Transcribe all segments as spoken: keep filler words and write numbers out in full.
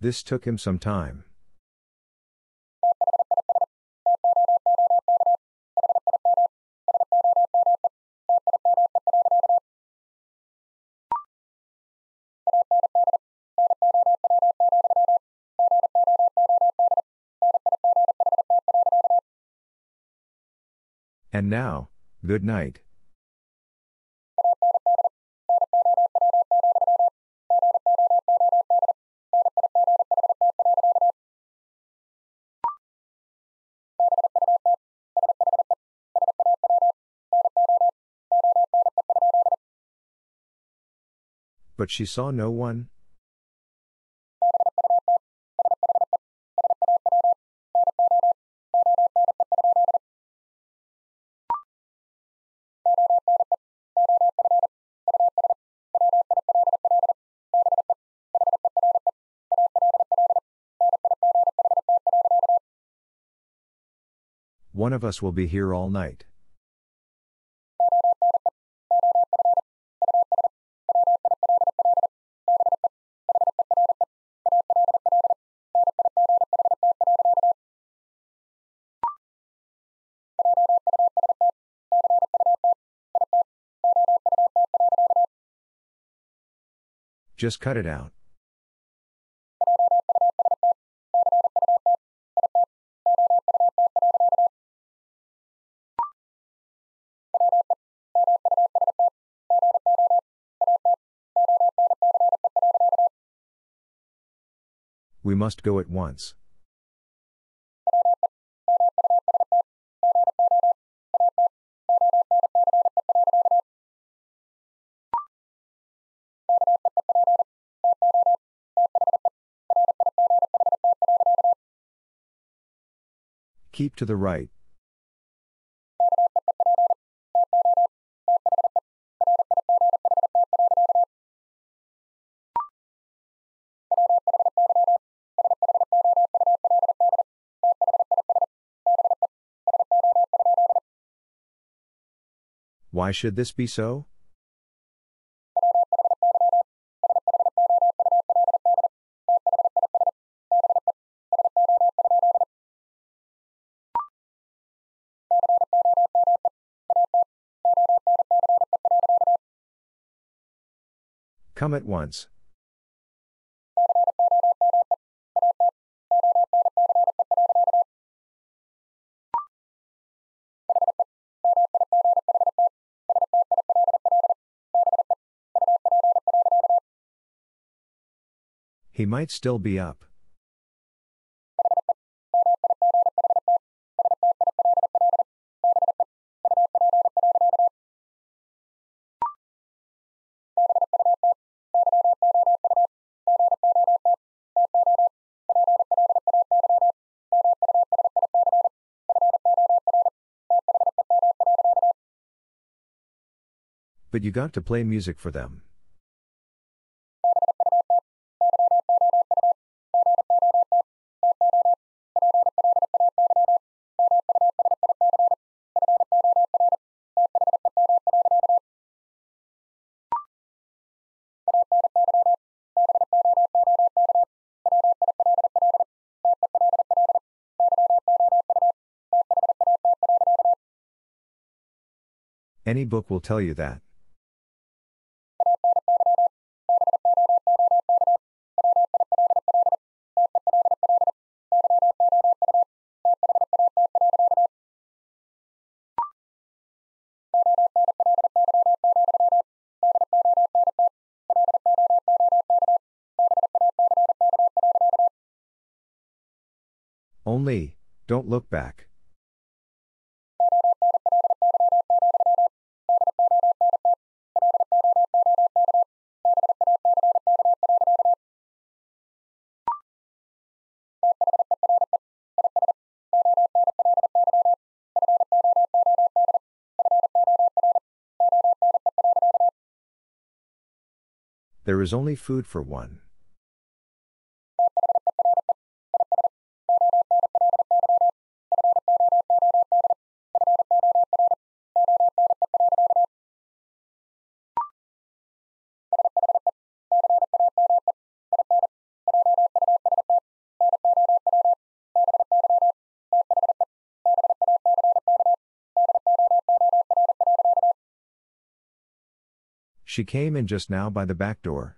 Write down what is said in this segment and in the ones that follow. This took him some time. And now, good night. But she saw no one. One of us will be here all night. Just cut it out. We must go at once. Keep to the right. Why should this be so? Come at once. He might still be up. But you got to play music for them. Any book will tell you that. Only, don't look back. There is only food for one. She came in just now by the back door.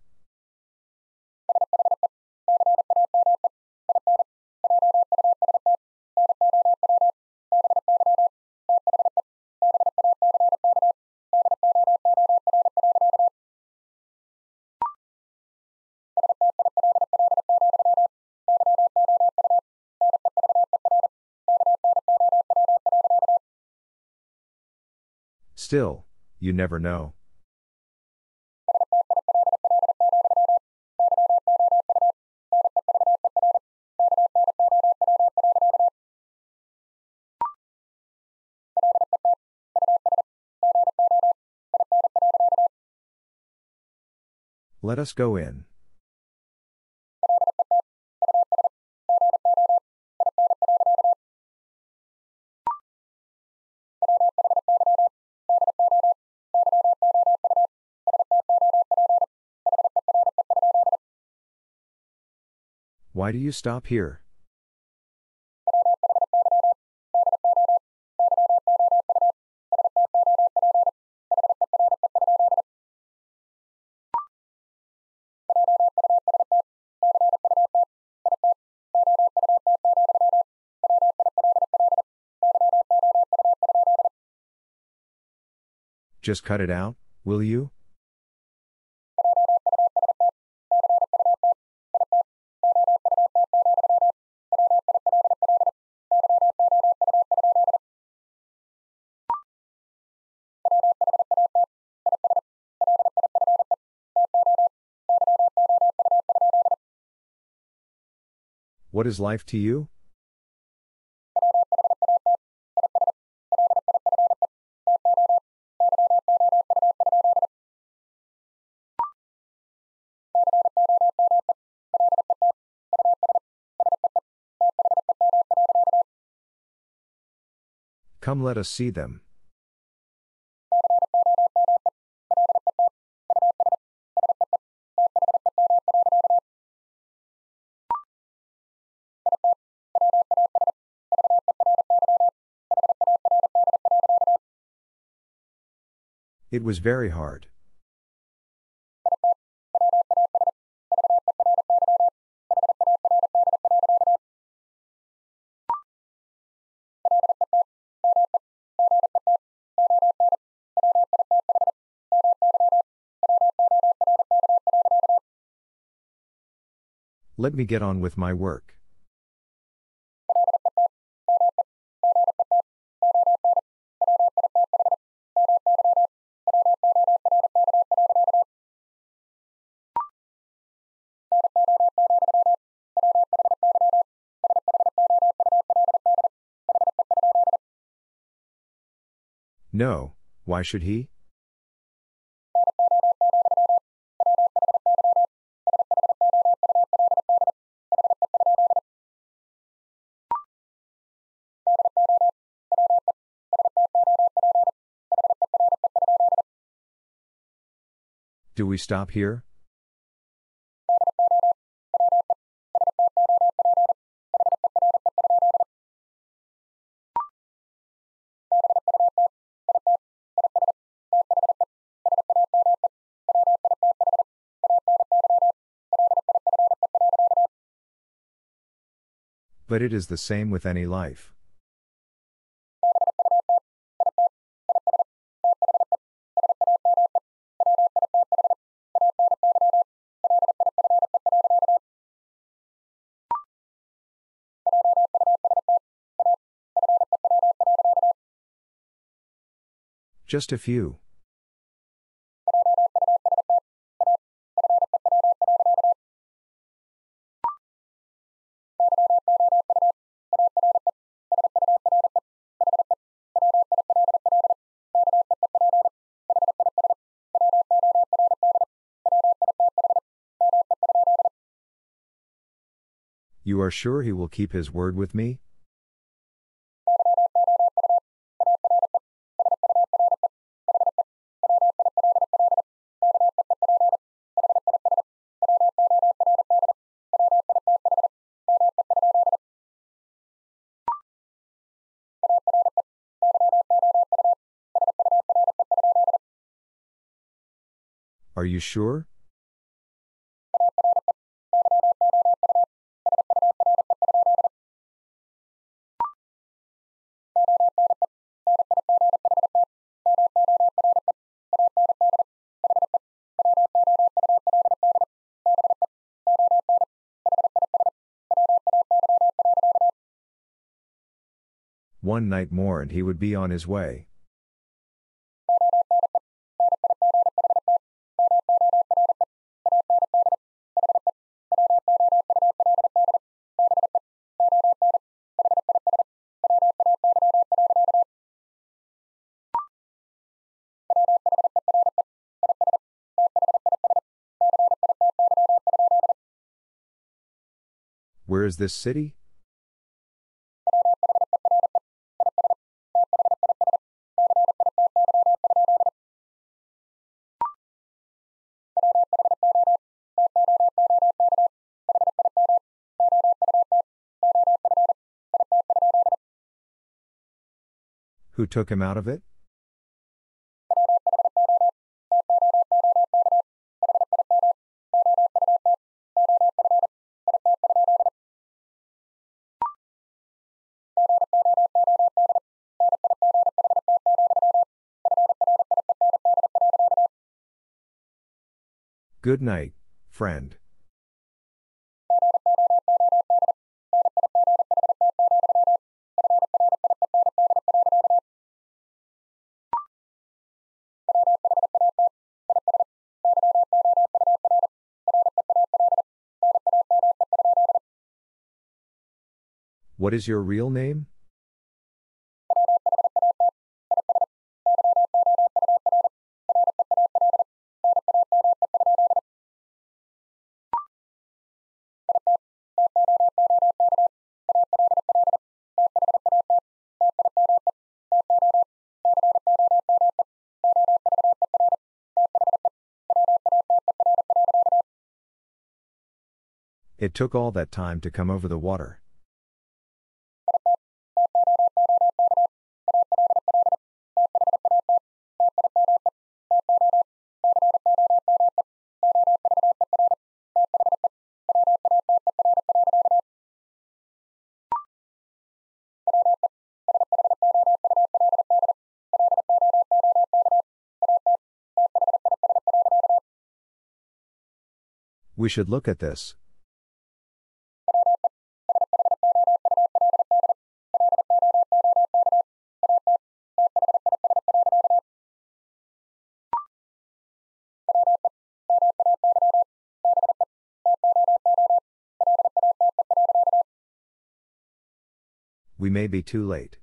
Still, you never know. Let us go in. Why do you stop here? Just cut it out, will you? What is life to you? Come, let us see them. It was very hard. Let me get on with my work. No, why should he? Do we stop here? But it is the same with any life. Just a few. You are sure he will keep his word with me? Are you sure? One night more and he would be on his way. Where is this city? Who took him out of it? Good night, friend. What is your real name? It took all that time to come over the water. We should look at this. We may be too late.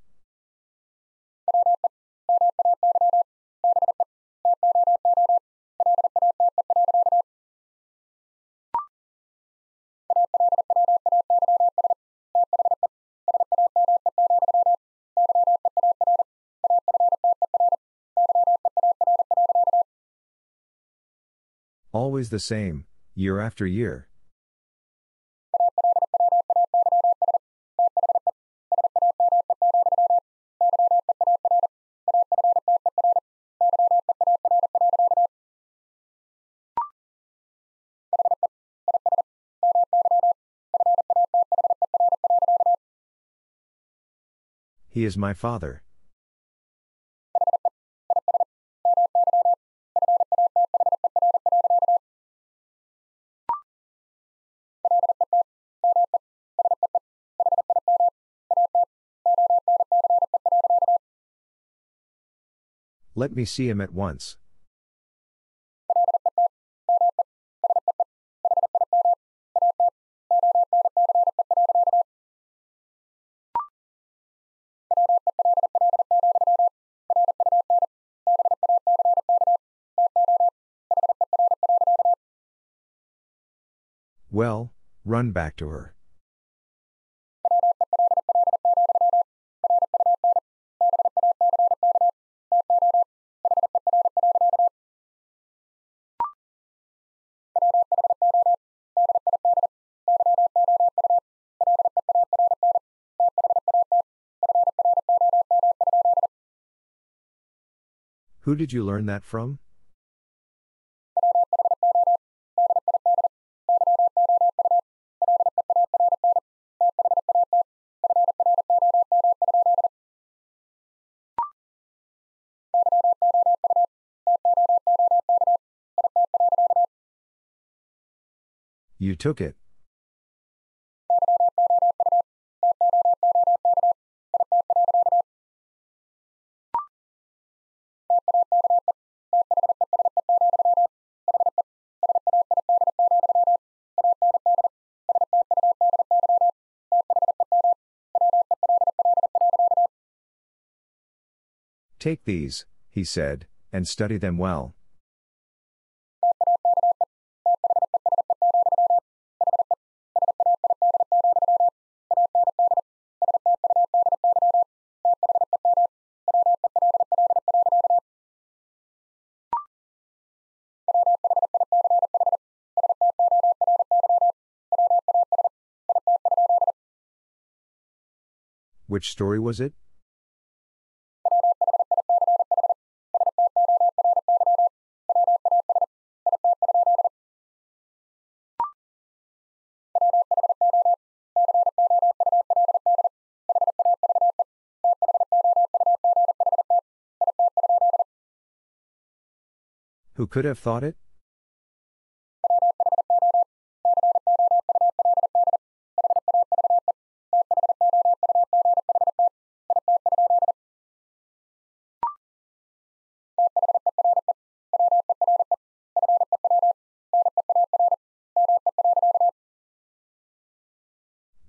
Always the same, year after year. He is my father. Let me see him at once. Well, run back to her. Who did you learn that from? You took it. Take these, he said, and study them well. Which story was it? Who could have thought it?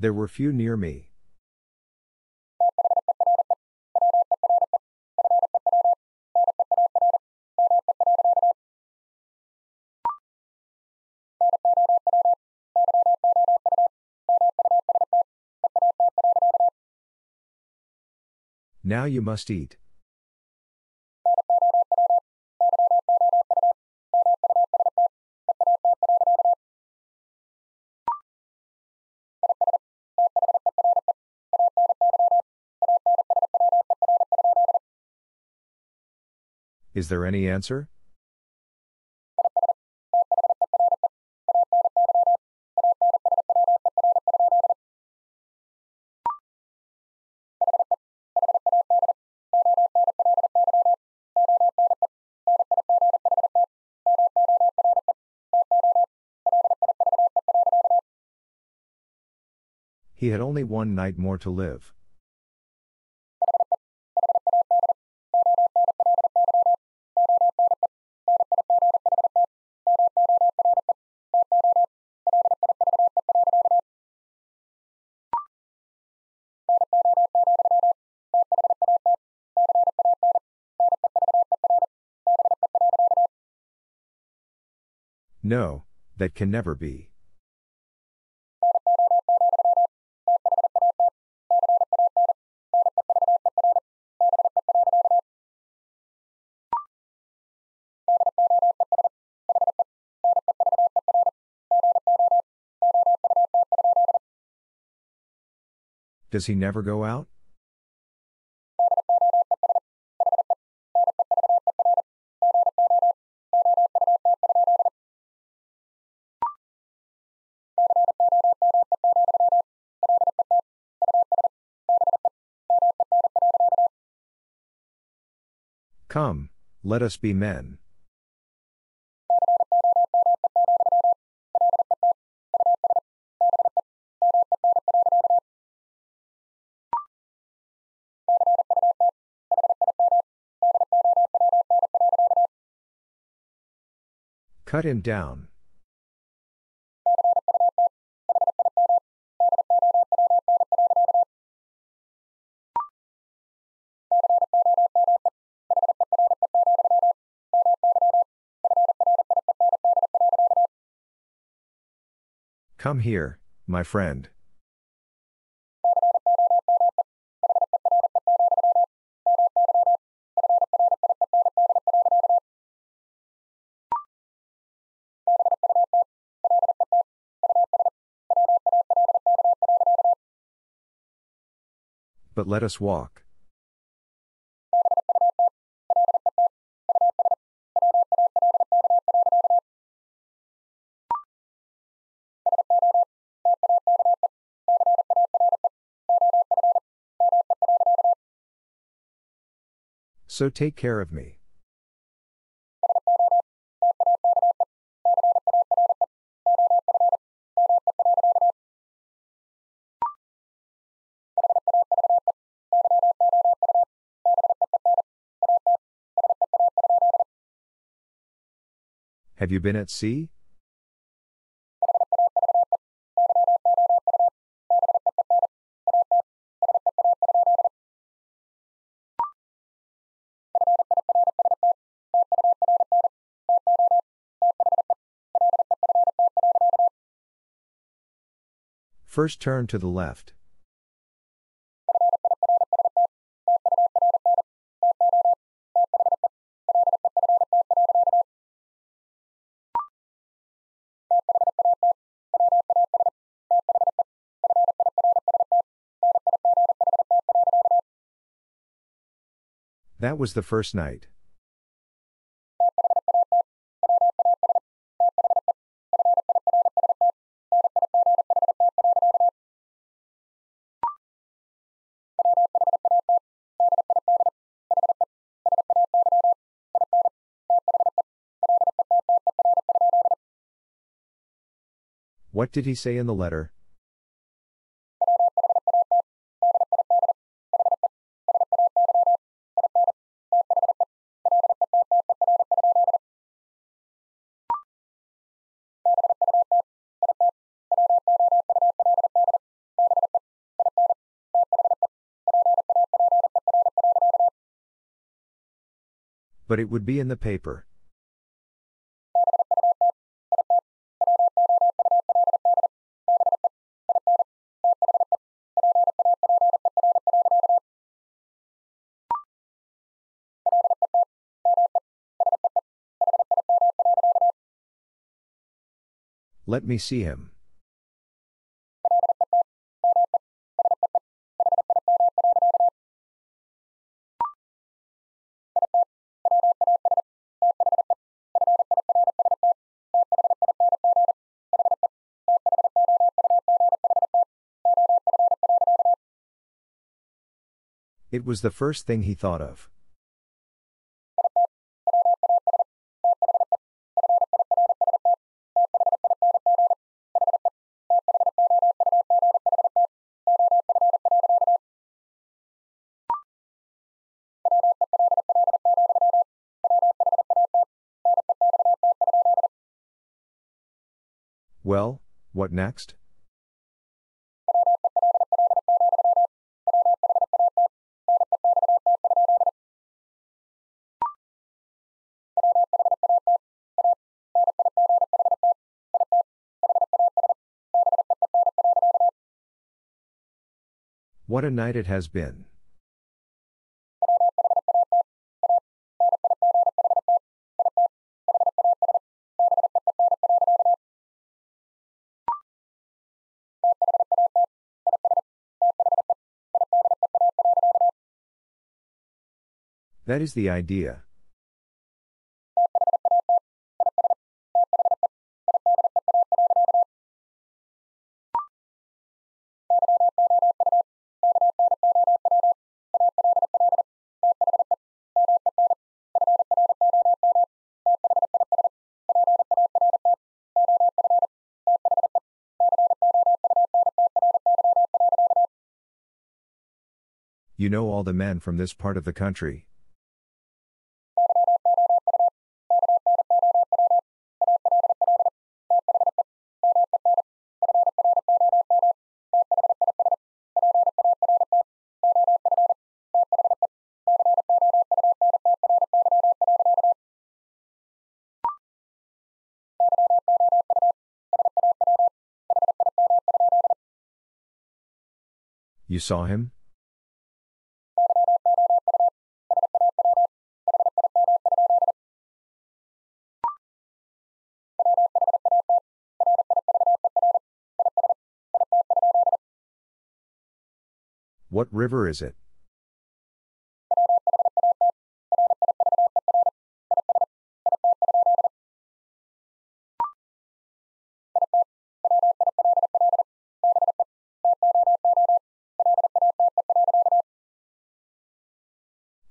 There were few near me. Now you must eat. Is there any answer? He had only one night more to live. No, that can never be. Does he never go out? Come, let us be men. Cut him down. Come here, my friend. But let us walk. So take care of me. Have you been at sea? First turn to the left. That was the first night. What did he say in the letter? But it would be in the paper. Let me see him. It was the first thing he thought of. Well, what next? What a night it has been. That is the idea. You know all the men from this part of the country. You saw him? What river is it?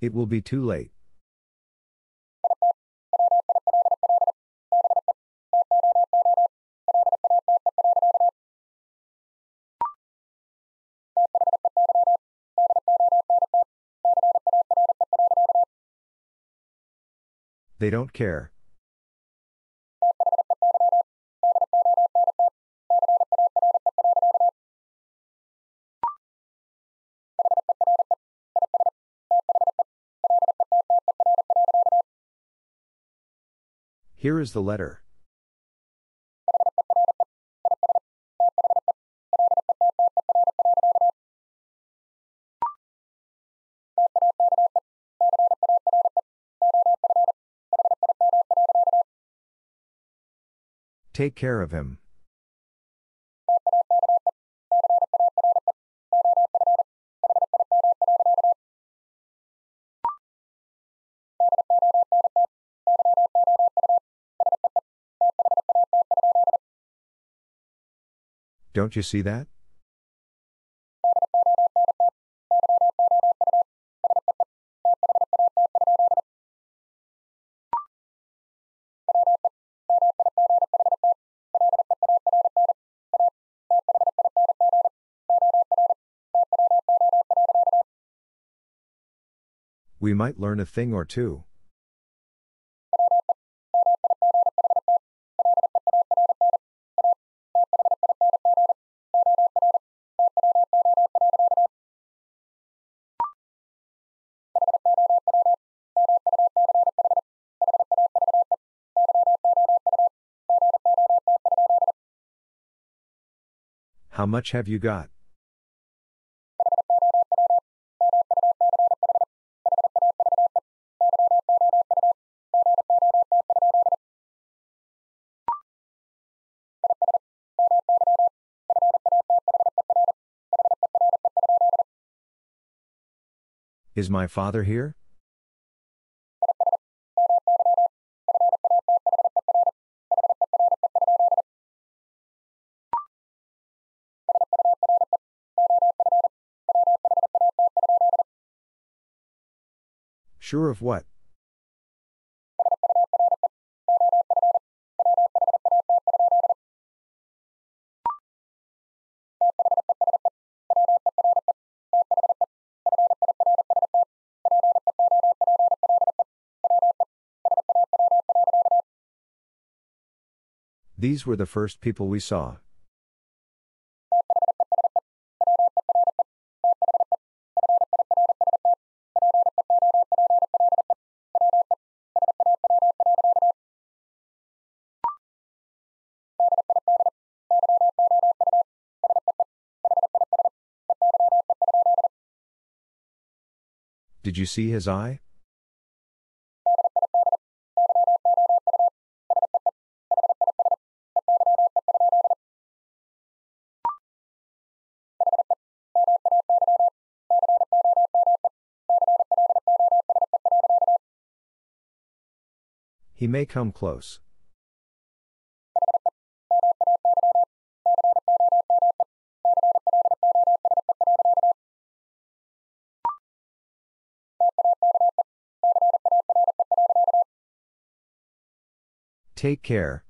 It will be too late. They don't care. Here is the letter. Take care of him. Don't you see that? We might learn a thing or two. How much have you got? Is my father here? Sure of what? These were the first people we saw. Did you see his eye? He may come close. Take care.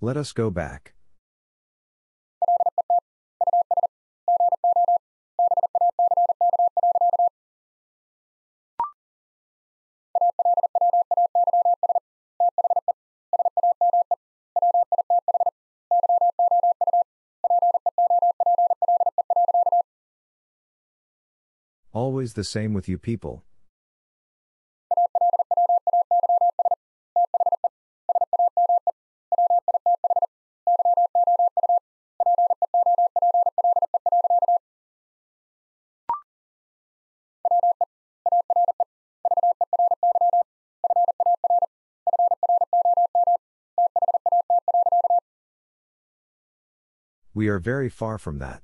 Let us go back. Always the same with you people. We are very far from that.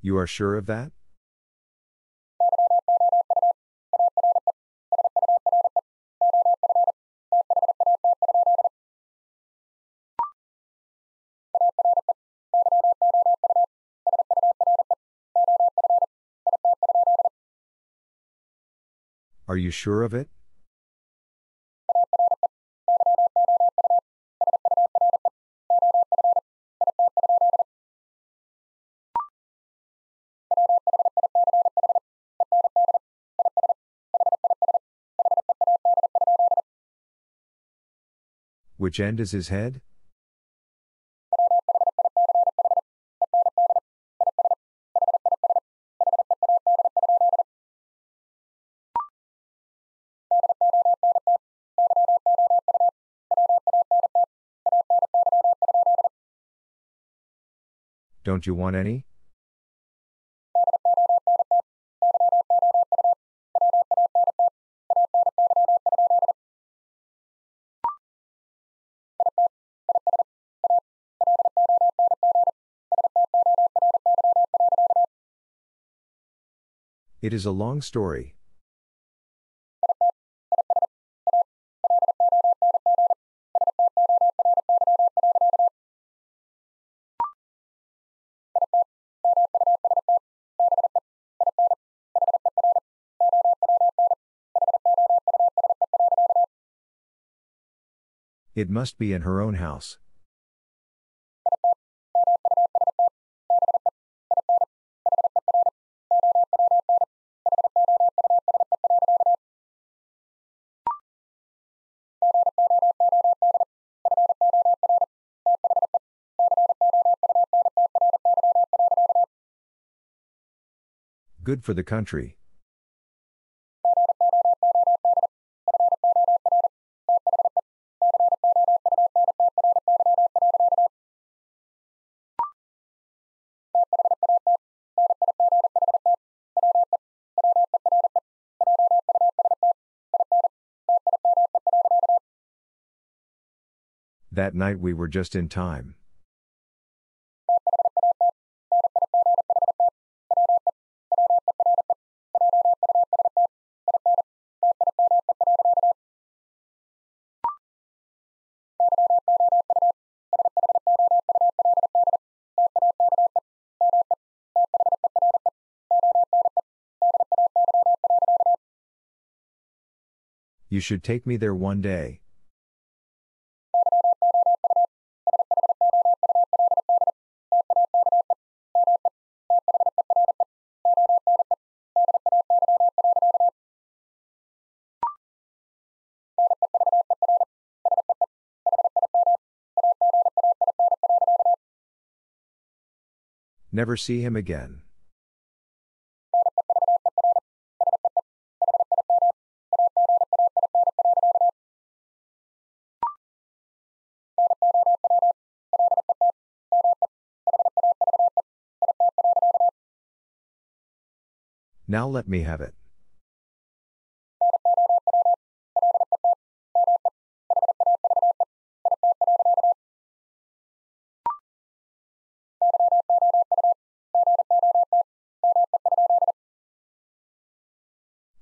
You are sure of that? Are you sure of it? Which end is his head? Don't you want any? It is a long story. It must be in her own house. Good for the country. That night we were just in time. You should take me there one day. Never see him again. Now let me have it.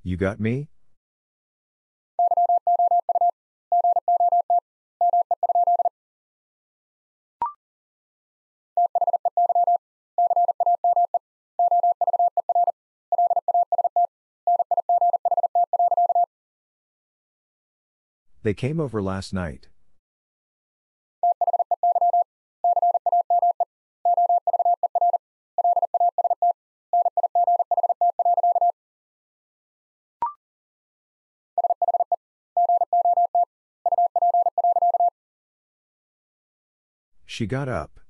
You got me? They came over last night. She got up.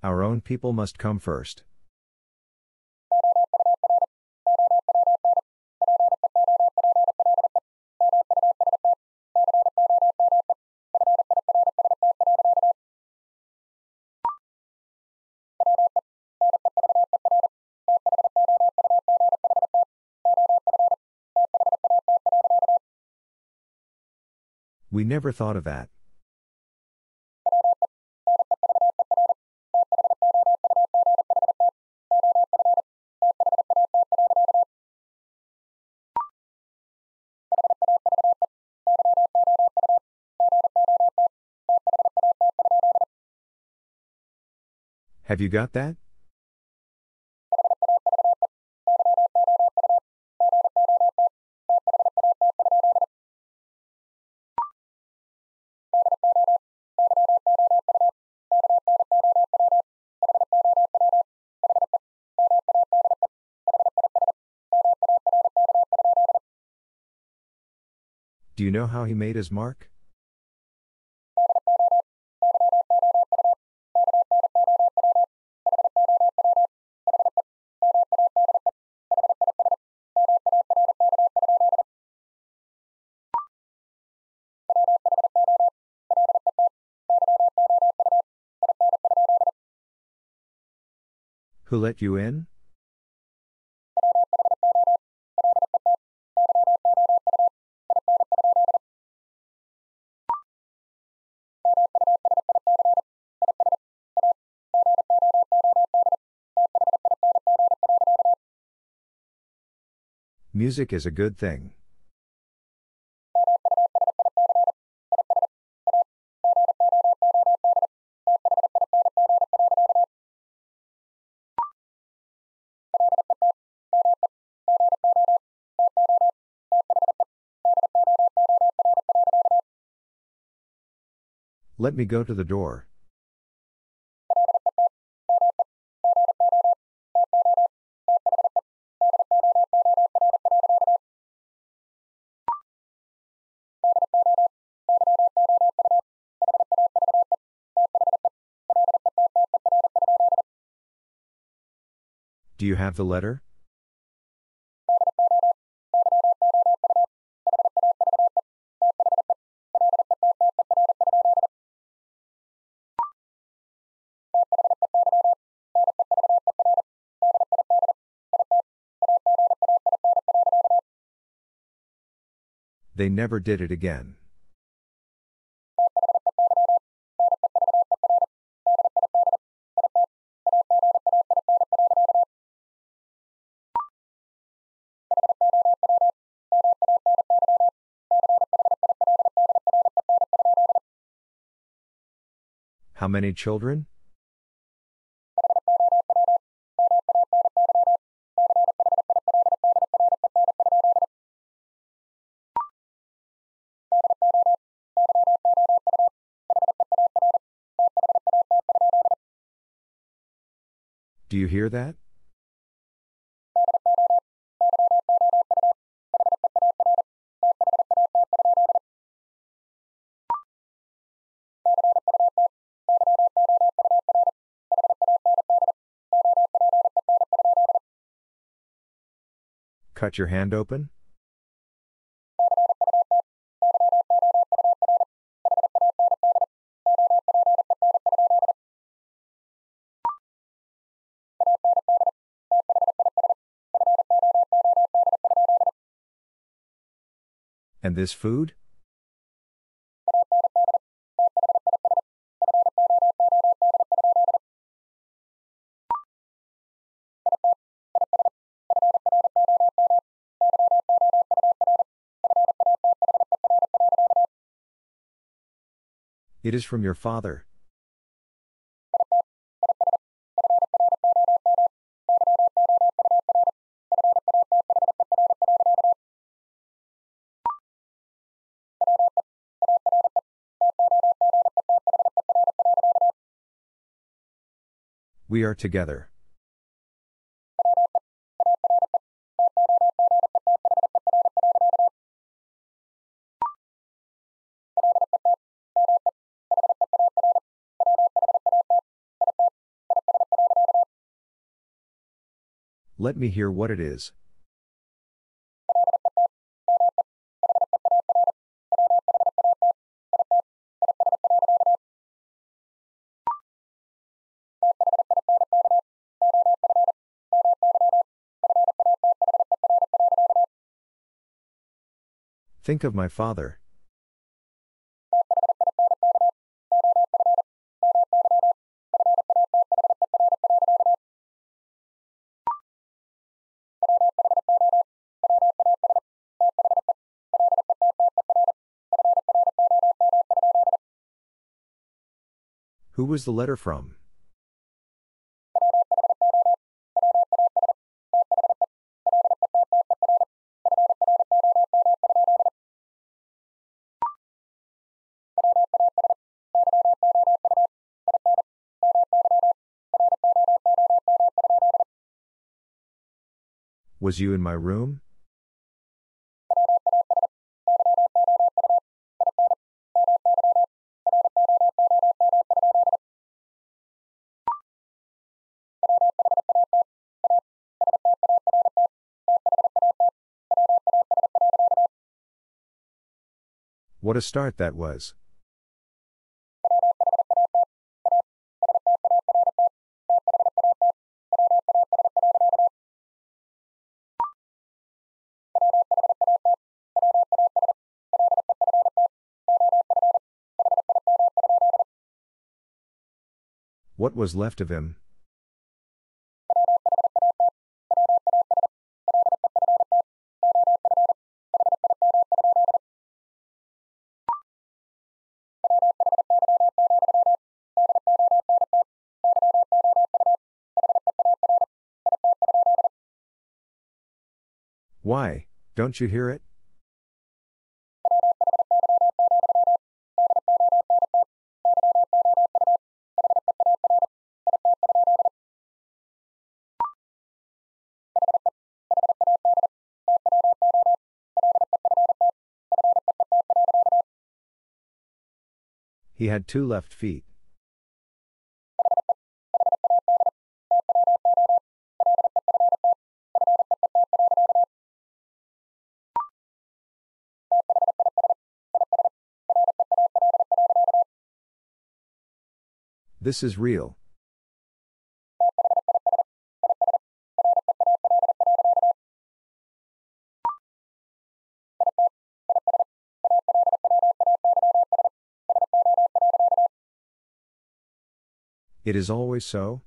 Our own people must come first. We never thought of that. Have you got that? Do you know how he made his mark? Who let you in? Music is a good thing. Let me go to the door. Do you have the letter? They never did it again. How many children? Do you hear that? Cut your hand open? And this food? It is from your father. We are together. Let me hear what it is. Think of my father. Who was the letter from? Was you in my room? What a start that was. What was left of him? Why, don't you hear it? He had two left feet. This is real. It is always so.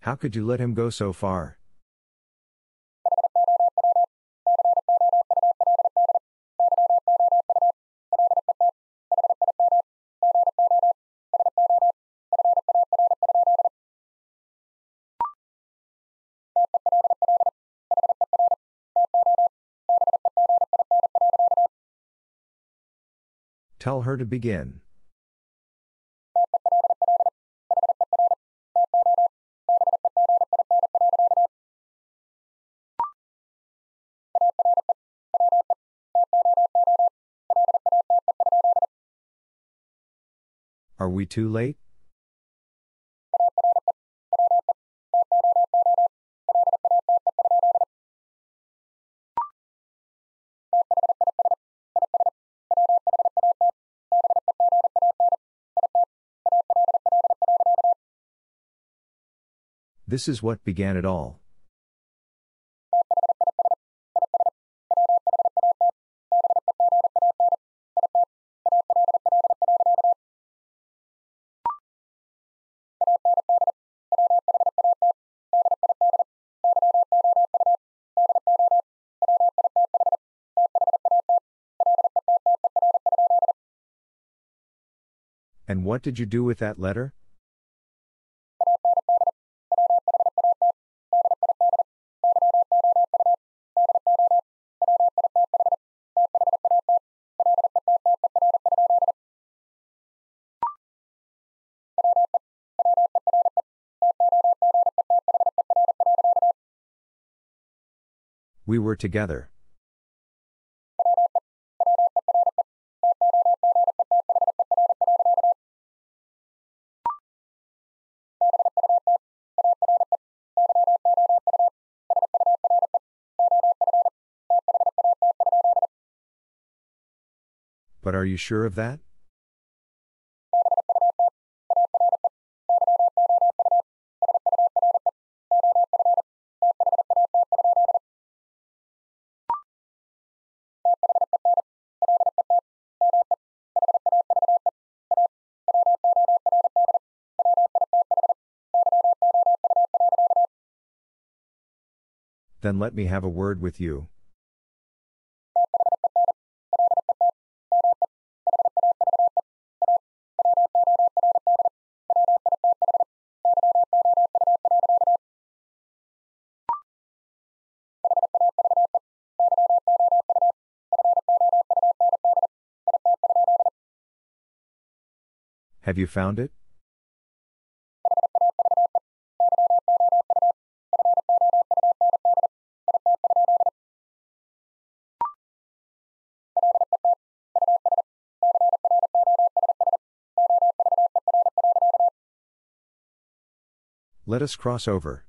How could you let him go so far? Tell her to begin. Are we too late? This is what began it all. And what did you do with that letter? We were together. But are you sure of that? Then let me have a word with you. Have you found it? Let us cross over.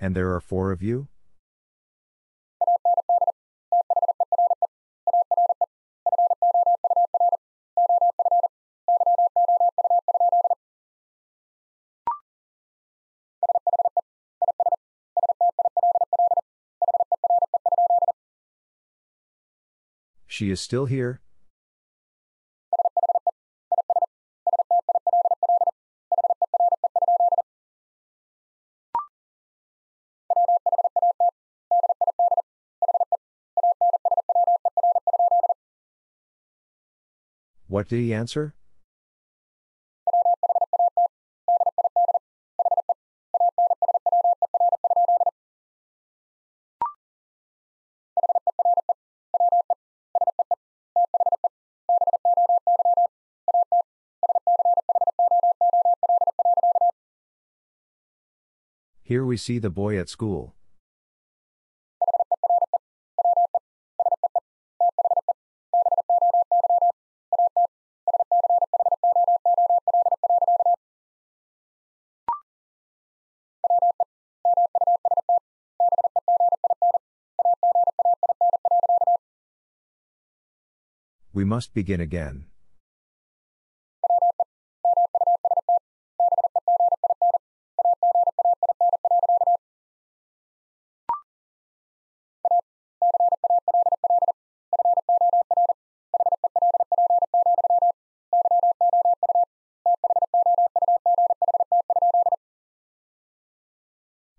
And there are four of you? She is still here? What did he answer? Here we see the boy at school. We must begin again.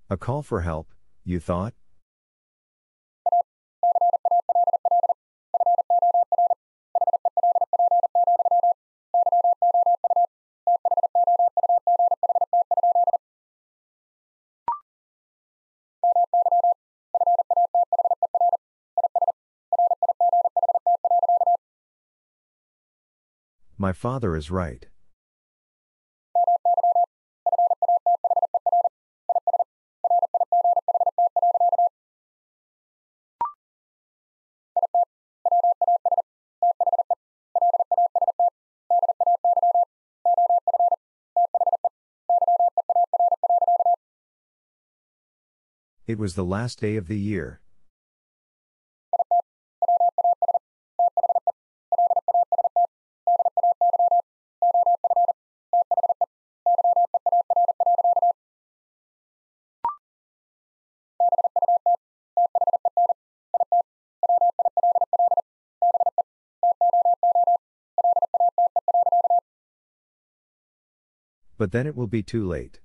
A call for help, you thought? My father is right. It was the last day of the year. But then it will be too late.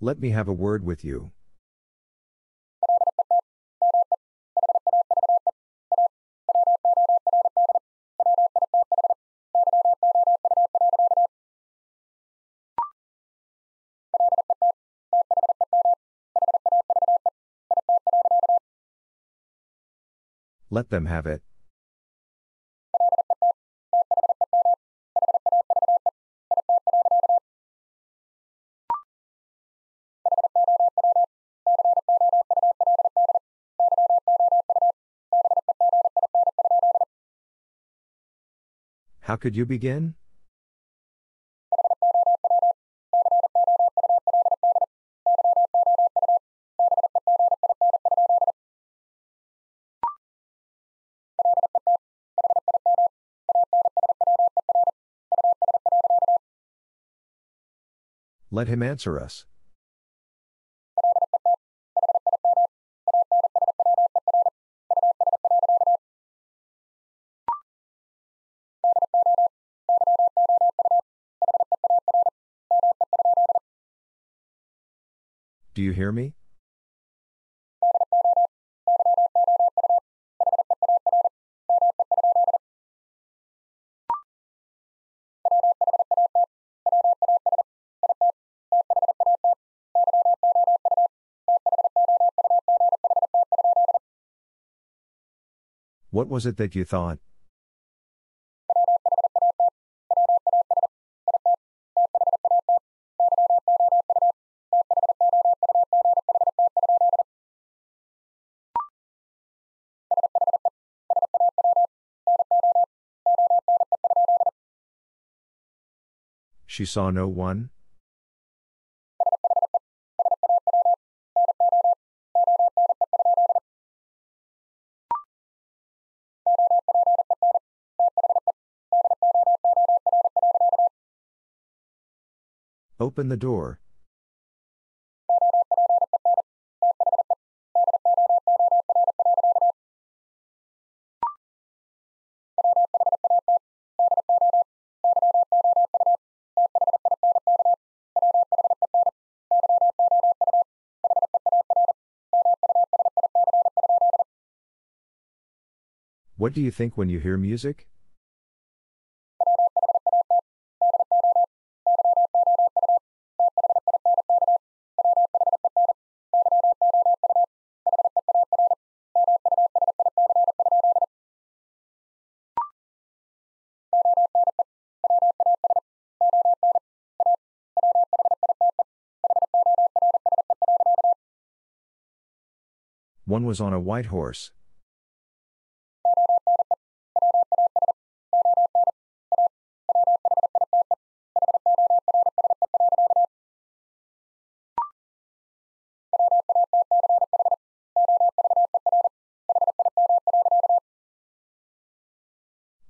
Let me have a word with you. Let them have it. How could you begin? Let him answer us. Do you hear me? What was it that you thought? She saw no one? Open the door. What do you think when you hear music? One was on a white horse.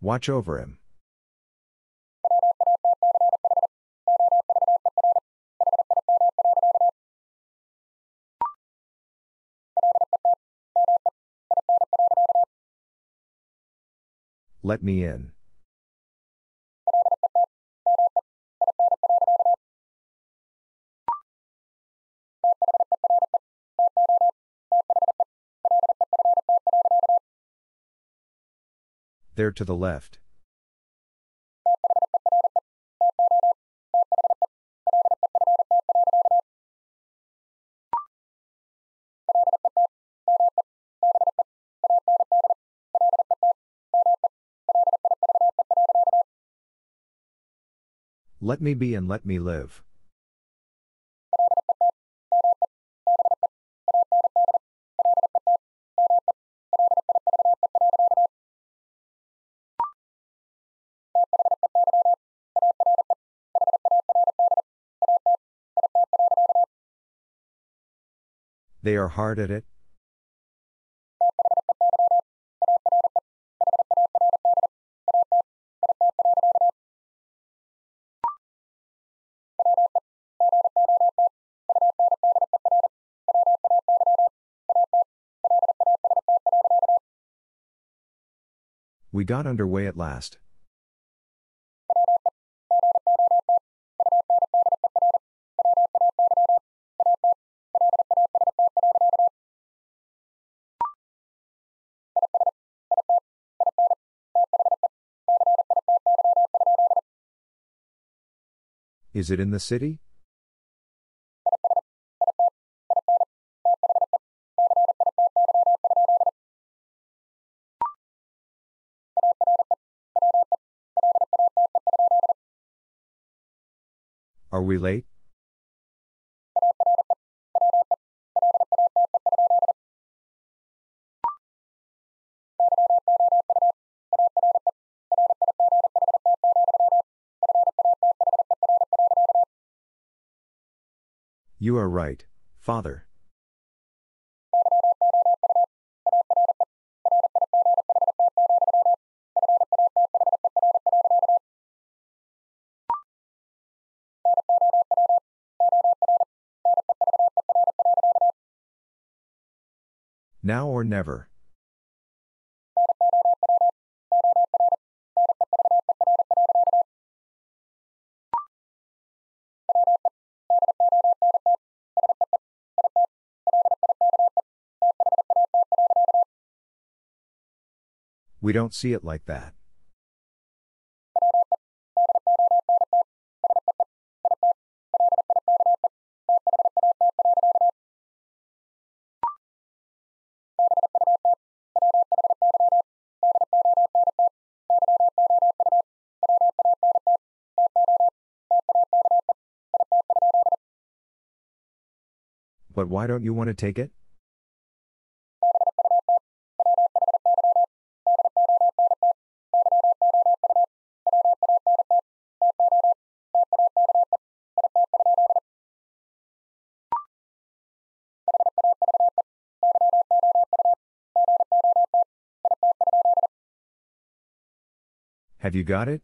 Watch over him. Let me in. There to the left. Let me be and let me live. They are hard at it. We got underway at last. Is it in the city? Are we late? You are right, Father. Now or never. We don't see it like that. But why don't you want to take it? Have you got it?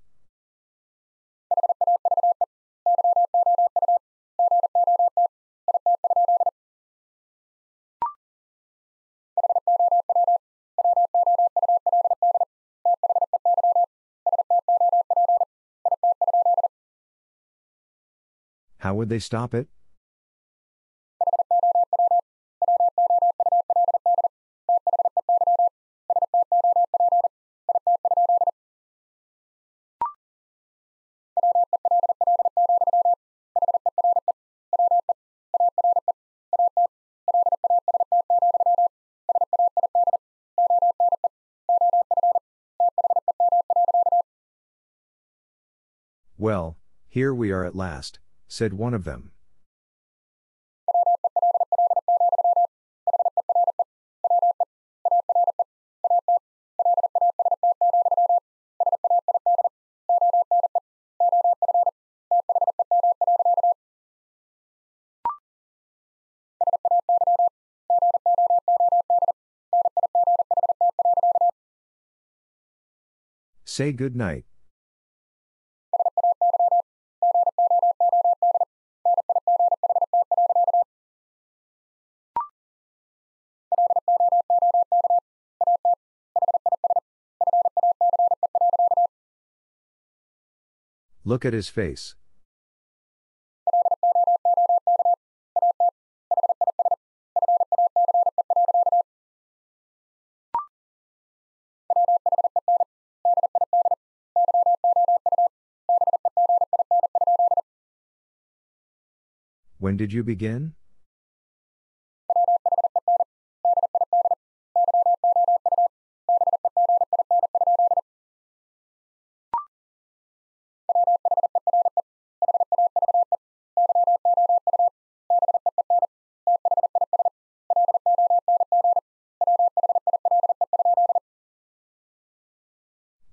How would they stop it? Well, here we are at last, said one of them. Say good night. Look at his face. When did you begin?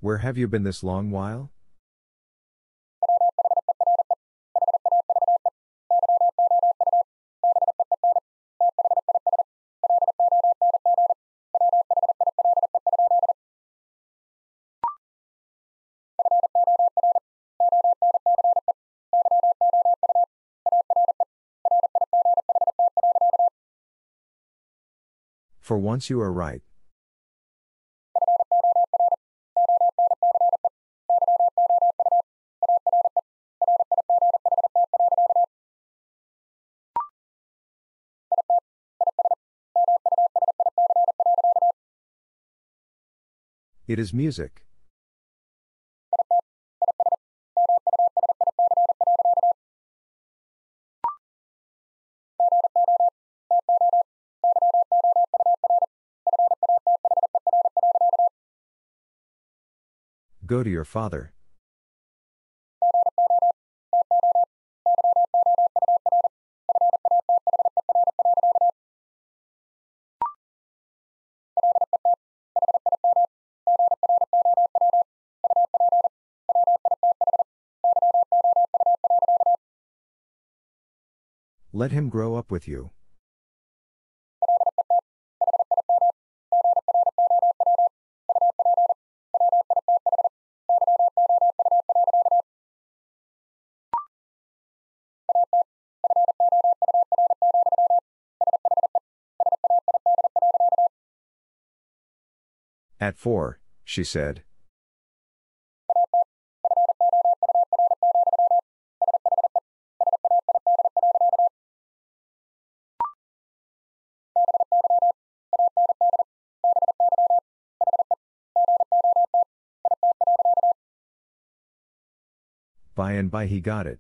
Where have you been this long while? For once you are right. It is music. Go to your father. Let him grow up with you. At four, she said. By and by he got it.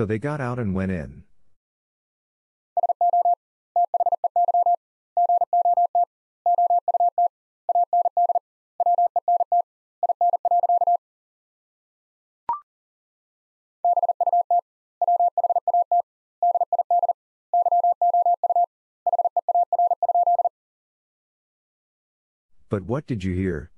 So they got out and went in. But what did you hear?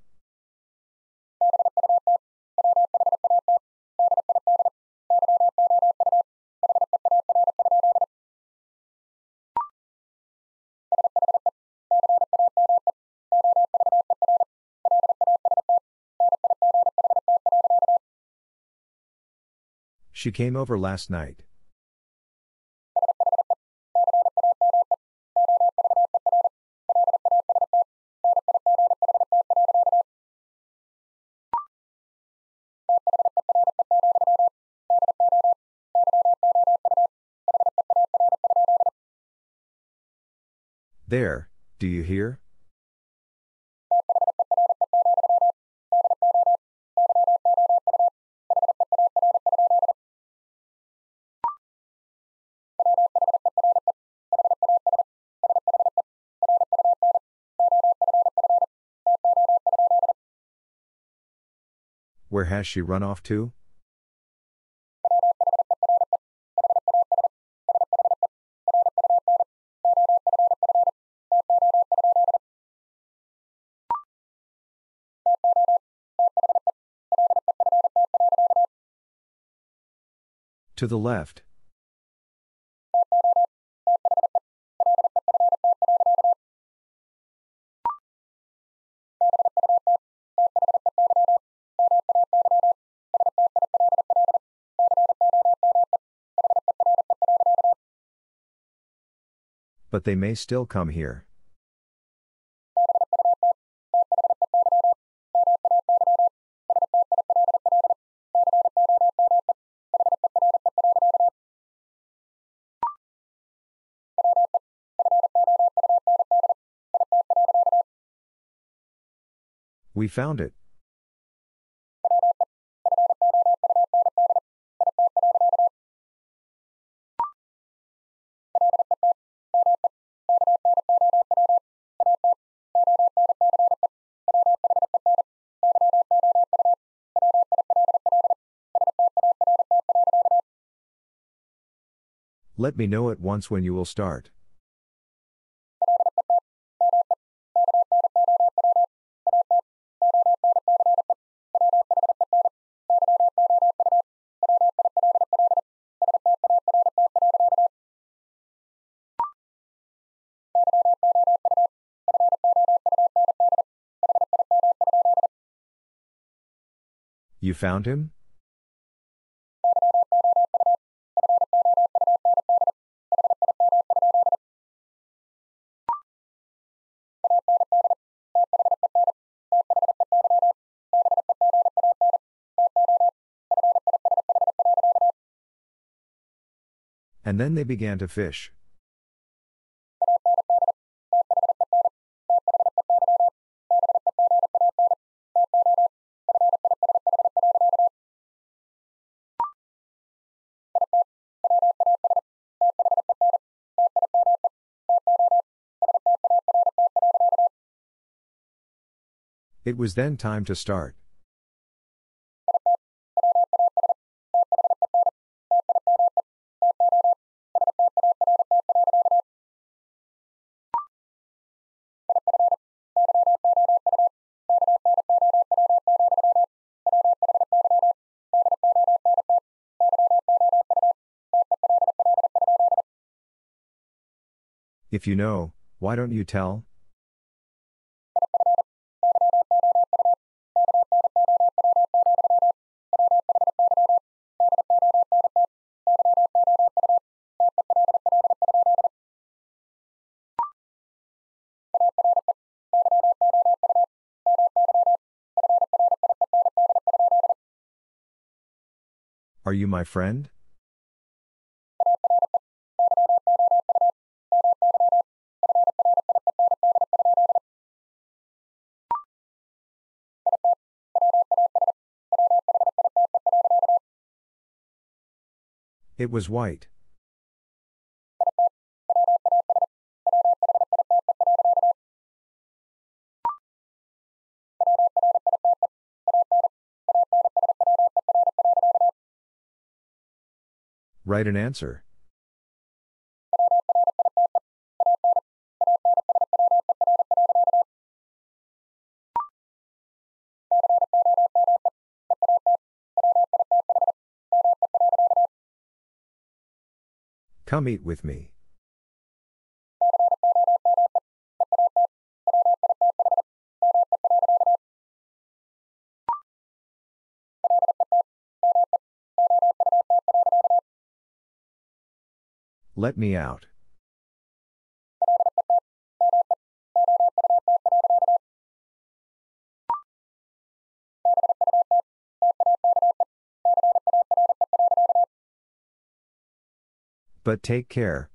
She came over last night. There, do you hear? Where has she run off to? To the left. But they may still come here. We found it. Let me know at once when you will start. You found him? And then they began to fish. It was then time to start. If you know, why don't you tell? Are you my friend? It was white. Write an answer. Come eat with me. Let me out. But take care.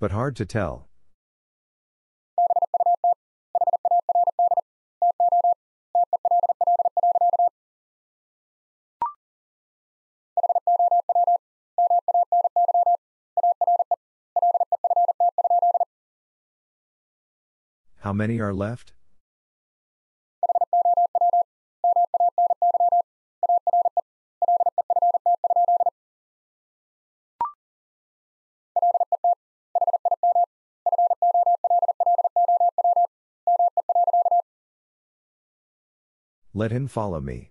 But hard to tell. How many are left? Let him follow me.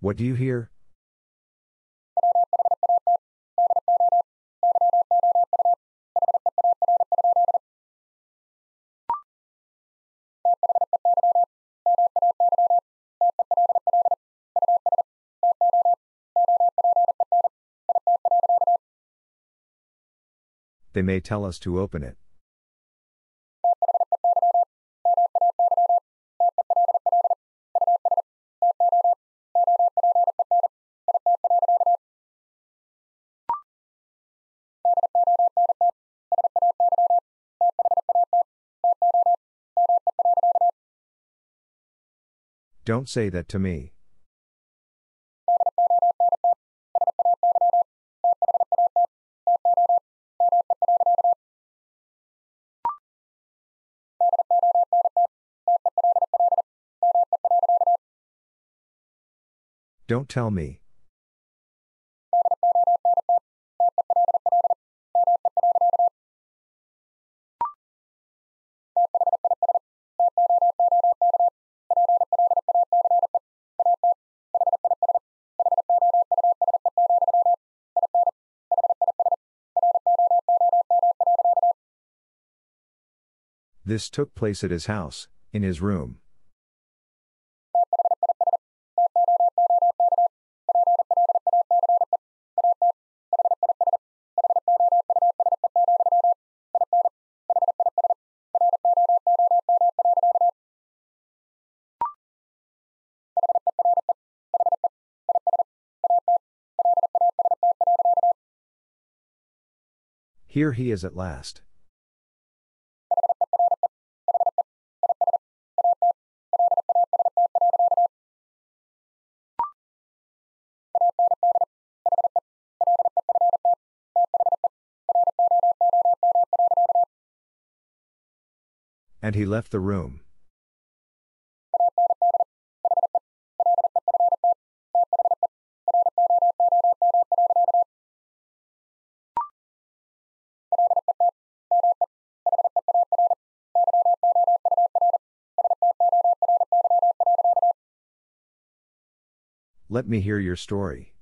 What do you hear? They may tell us to open it. Don't say that to me. Don't tell me. This took place at his house, in his room. Here he is at last. And he left the room. Let me hear your story.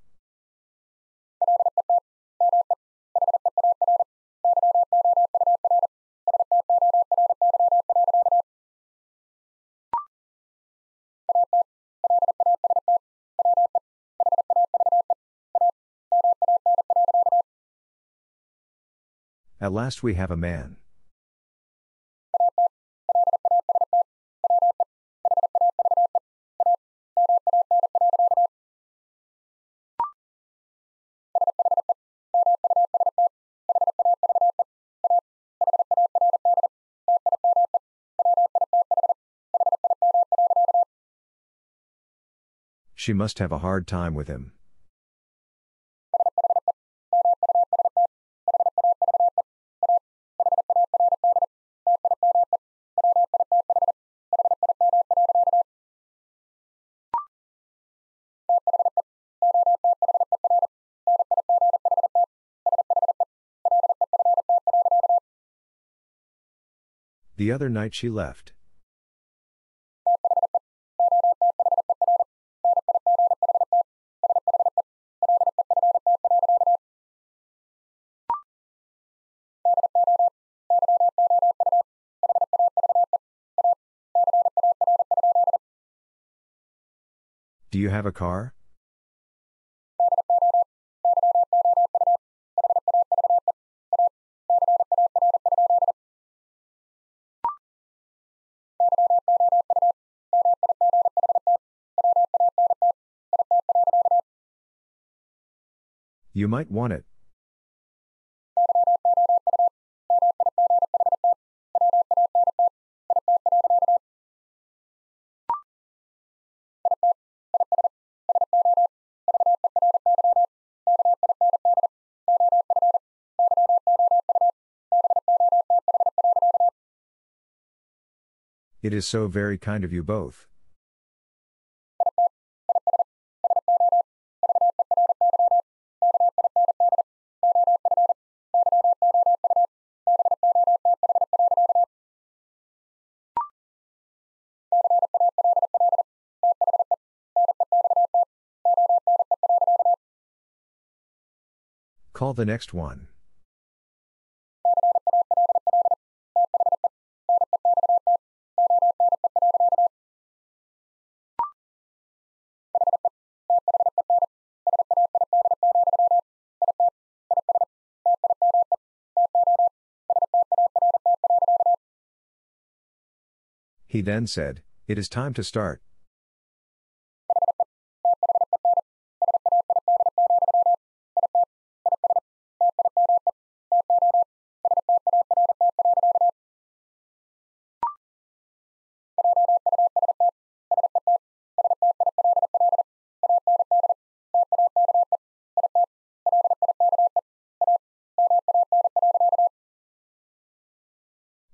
At last we have a man. She must have a hard time with him. The other night she left. Do you have a car? You might want it. It is so very kind of you both. Call the next one. He then said, "It is time to start."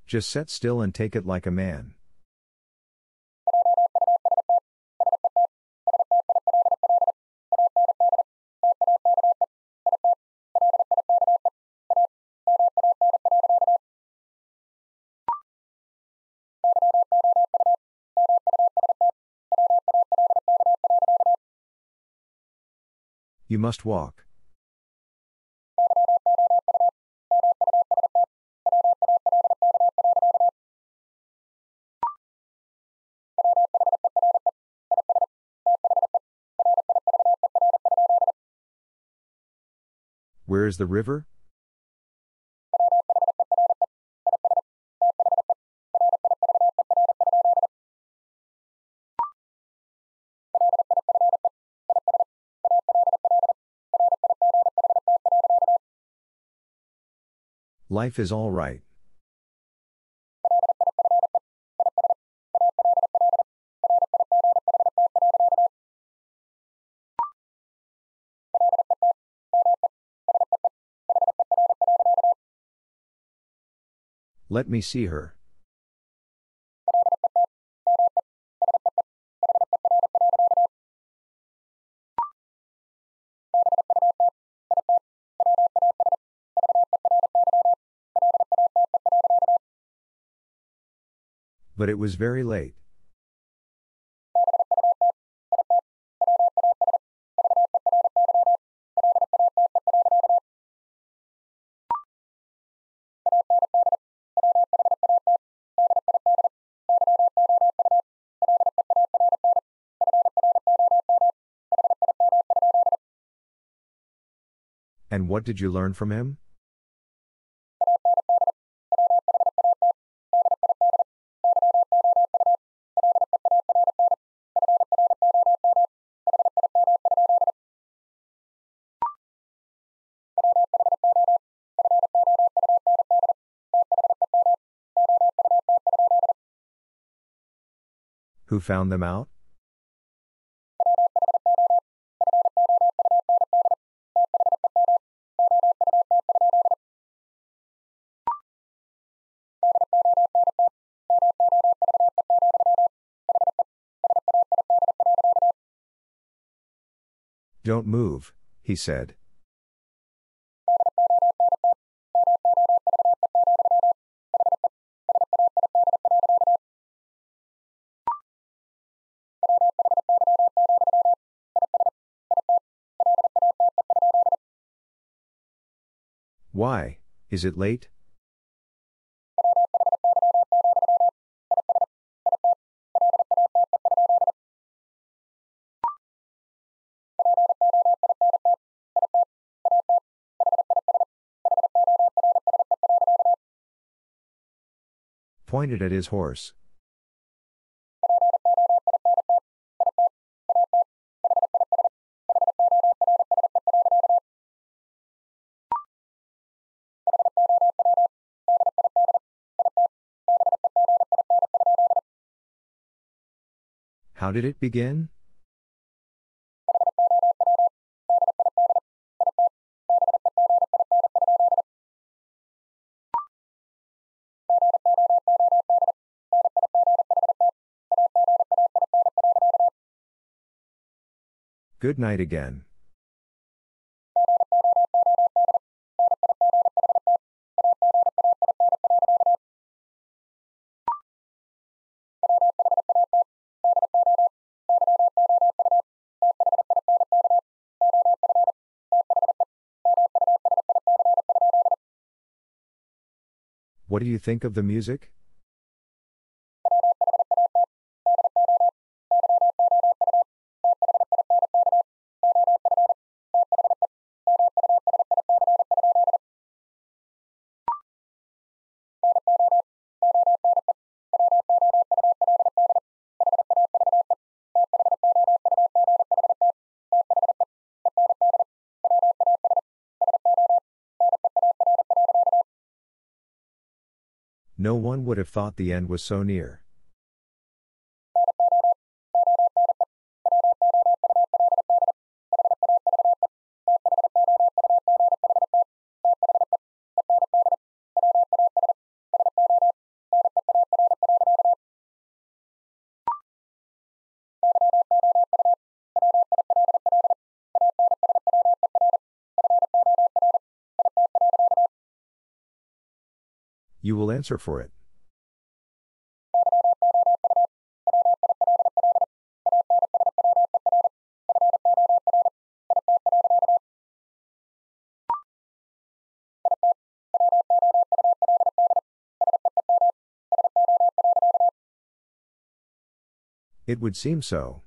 Just sit still and take it like a man. You must walk. Where is the river? Life is all right. Let me see her. But it was very late. And what did you learn from him? Who found them out? Don't move, he said. Why, is it late? Pointed at his horse. How did it begin? Good night again. What do you think of the music? No one would have thought the end was so near. You will answer for it. It would seem so.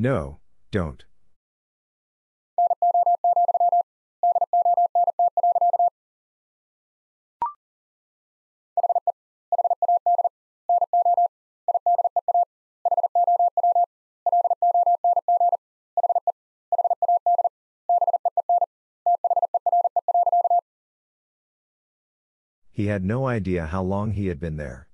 No, don't. He had no idea how long he had been there.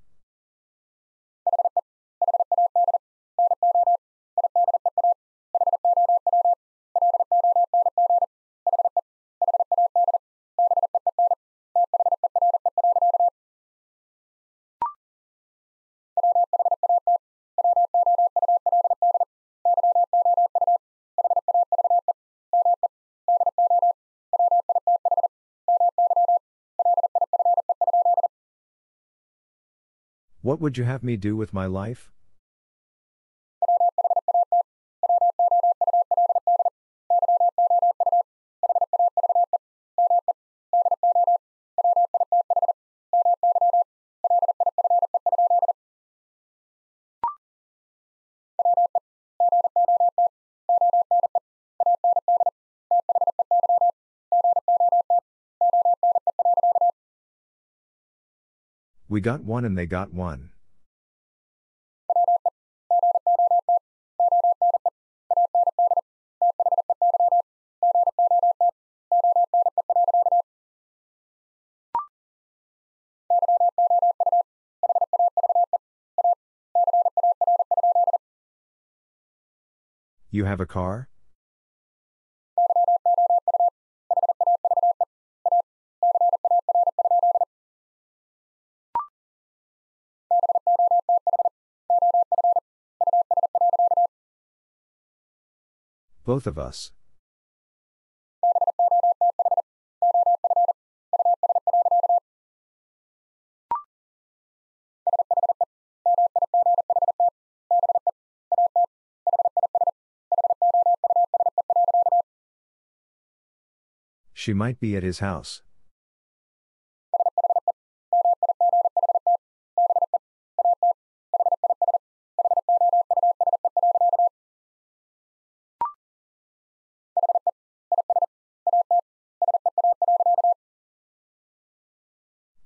What would you have me do with my life? We got one and they got one. You have a car? Both of us. She might be at his house.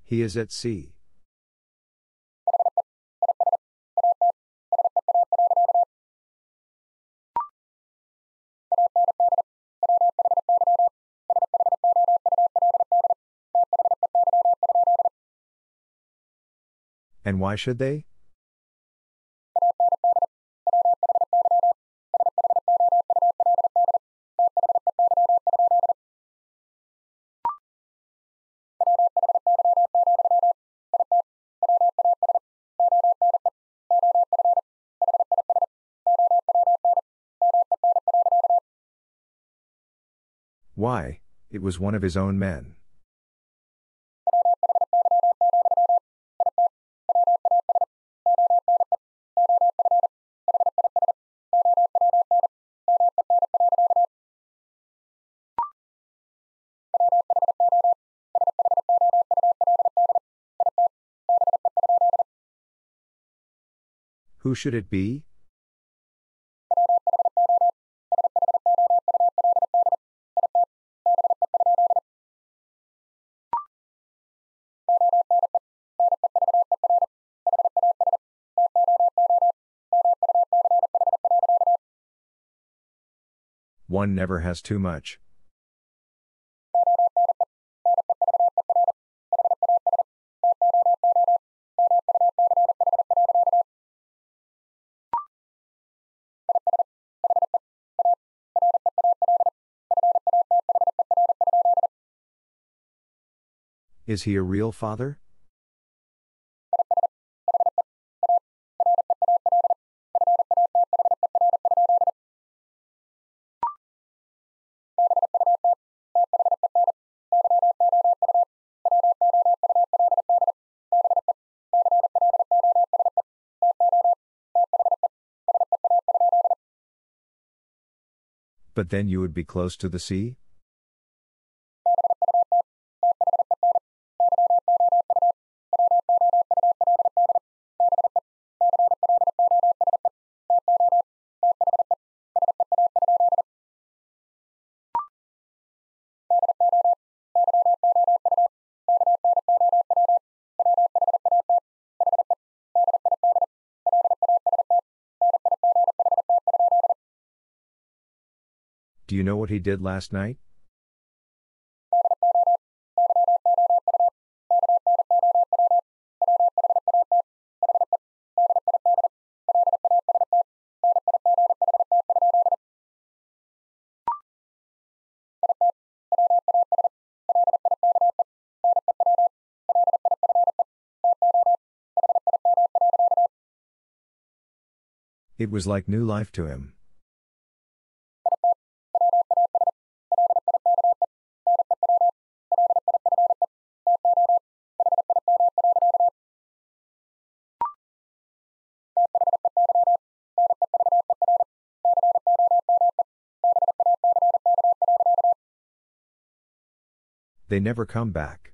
He is at sea. And why should they? Why, it was one of his own men. Who should it be? One never has too much. Is he a real father? But then you would be close to the sea? Do you know what he did last night? It was like new life to him. They never come back.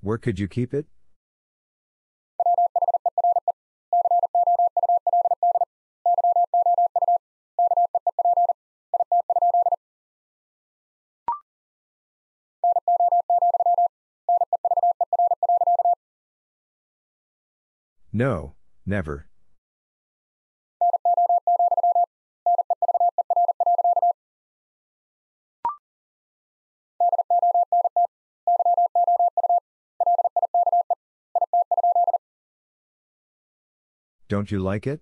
Where could you keep it? No, Never. Don't you like it?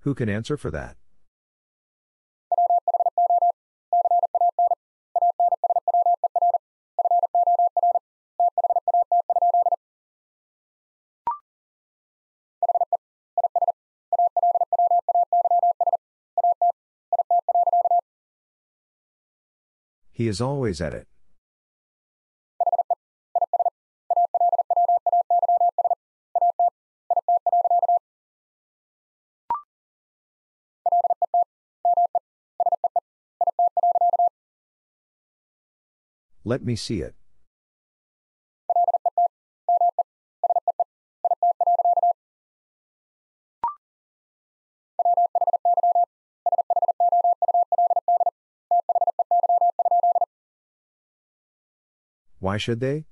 Who can answer for that? He is always at it. Let me see it. Why should they?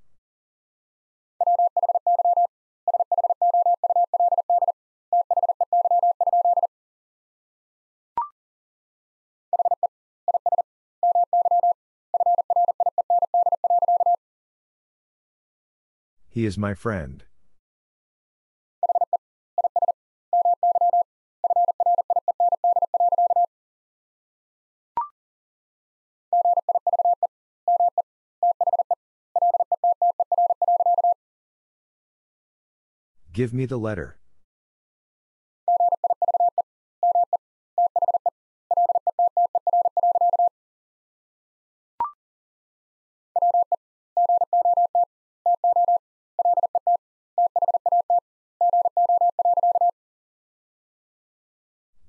He is my friend. Give me the letter.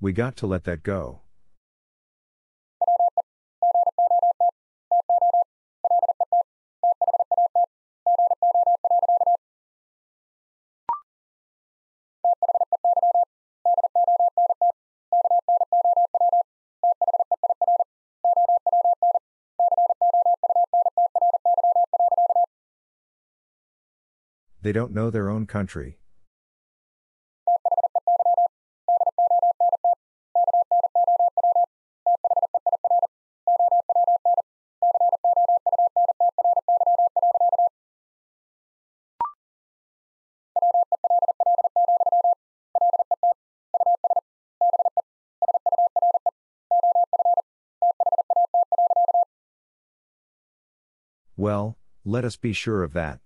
We got to let that go. They don't know their own country. Well, let us be sure of that.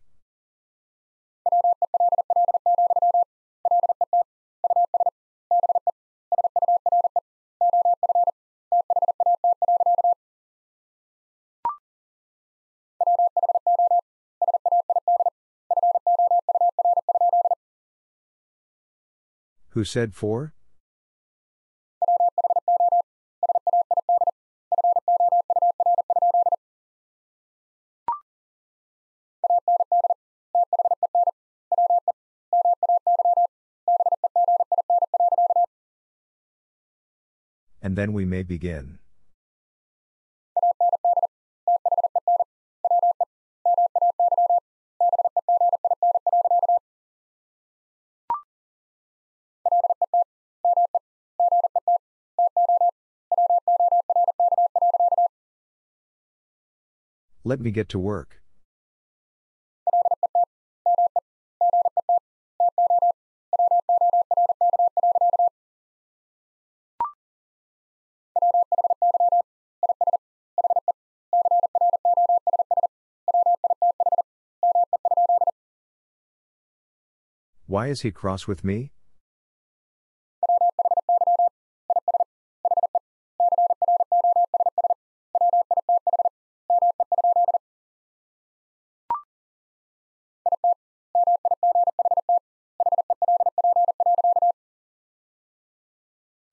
Who said four? And then we may begin. Let me get to work. Why is he cross with me?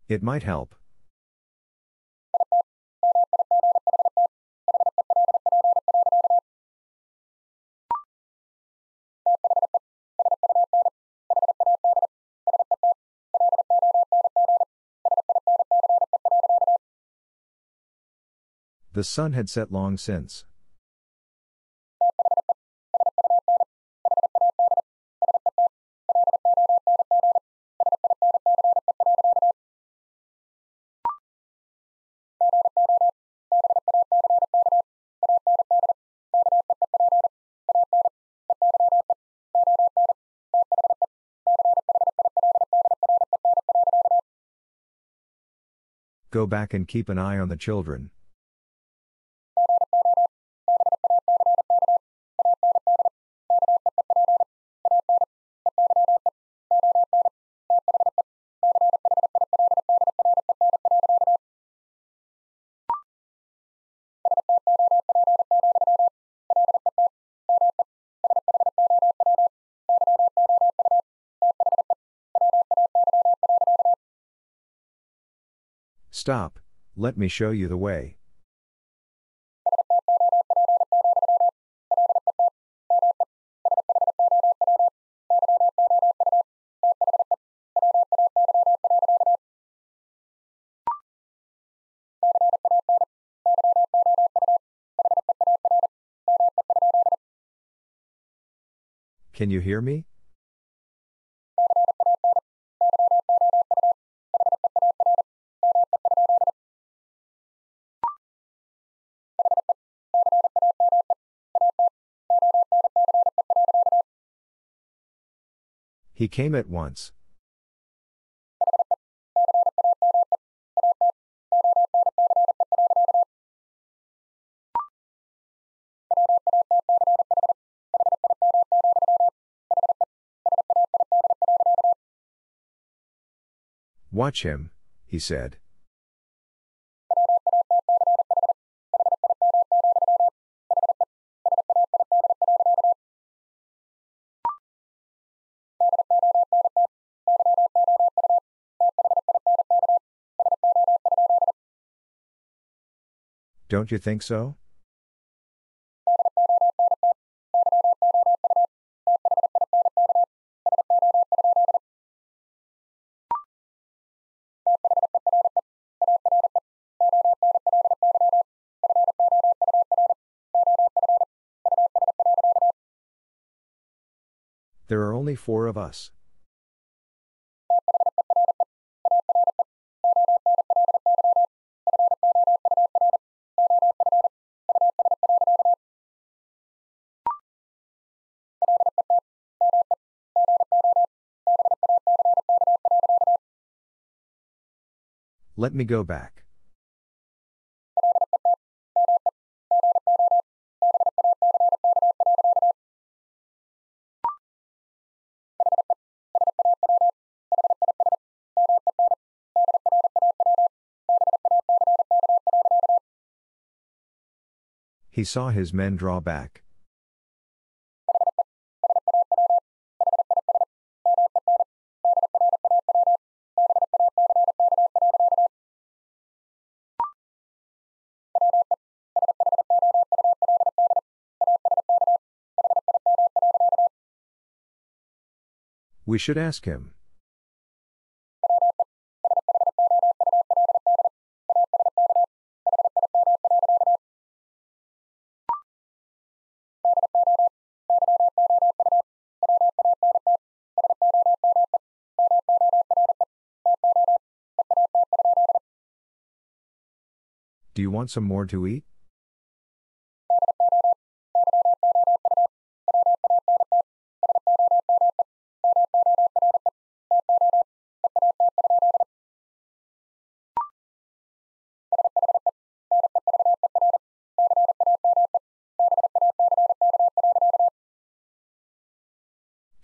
It might help. The sun had set long since. Go back and keep an eye on the children. Stop, let me show you the way. Can you hear me? He came at once. Watch him, he said. Don't you think so? There are only four of us. Let me go back. He saw his men draw back. We should ask him. Do you want some more to eat?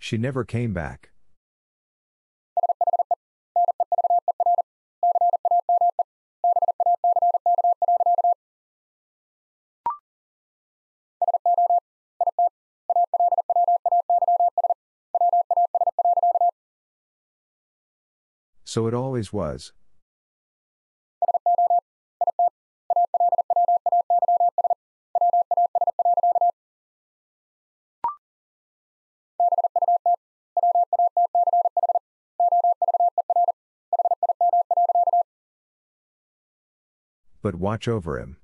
She never came back. So it always was. But watch over him.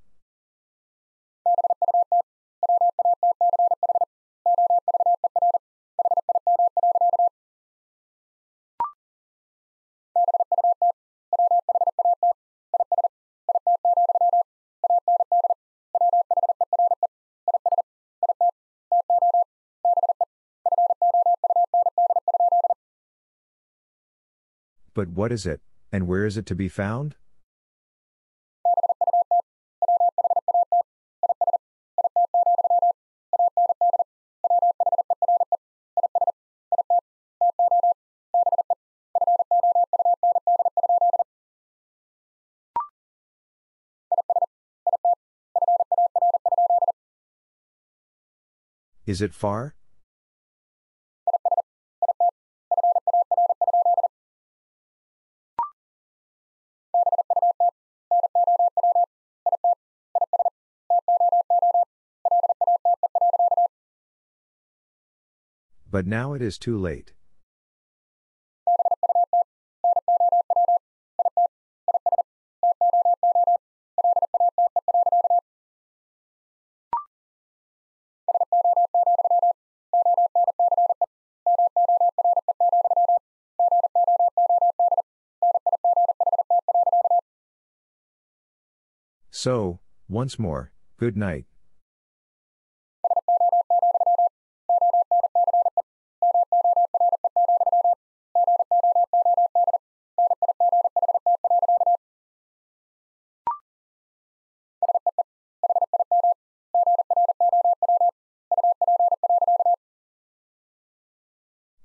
But what is it, and where is it to be found? Is it far? But now it is too late. So, once more, good night.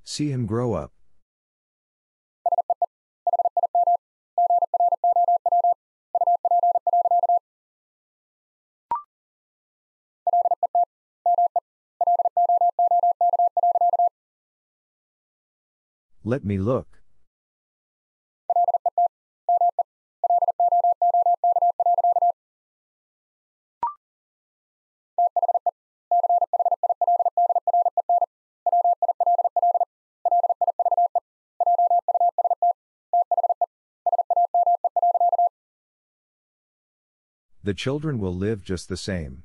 See him grow up. Let me look. The children will live just the same.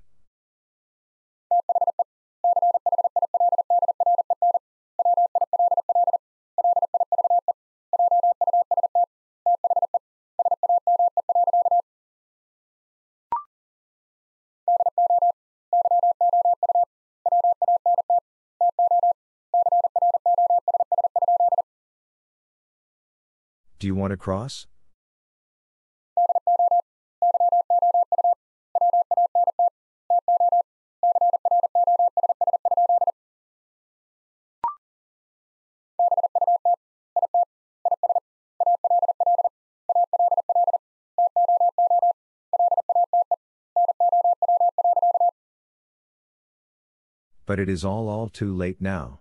Do you want to cross? But it is all all too late now.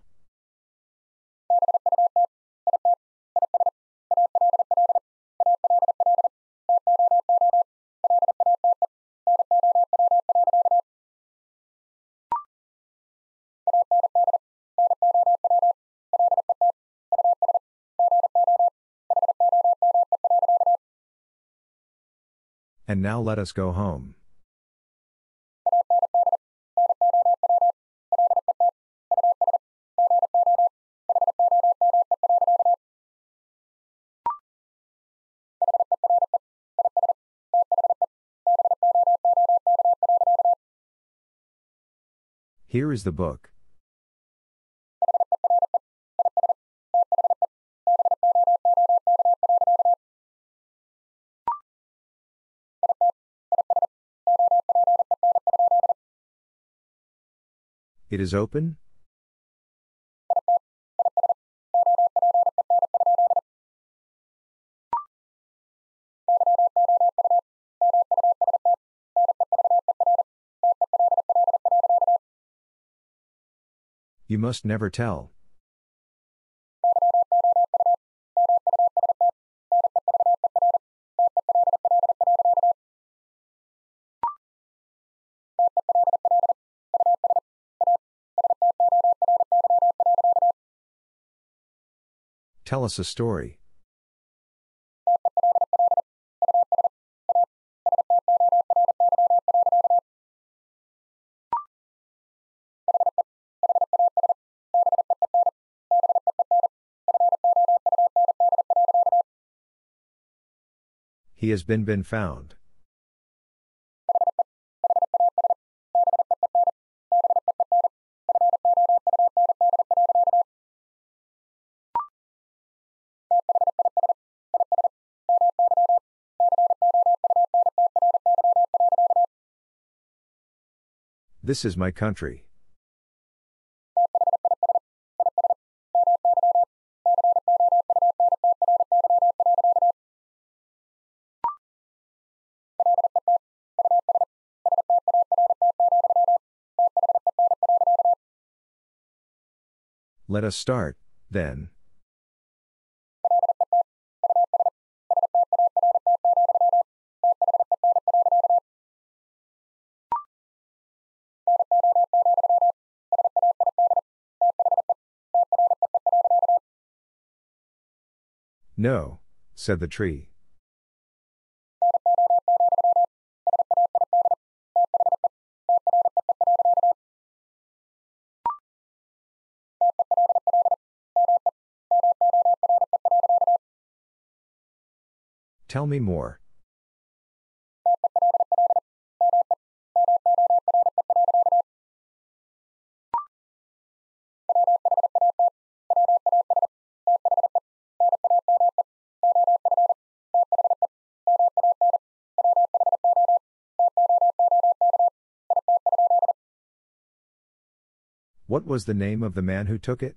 And now let us go home. Here is the book. It is open? You must never tell. Tell us a story. He has been been found. This is my country. Let us start, then. No, said the tree. Tell me more. What was the name of the man who took it?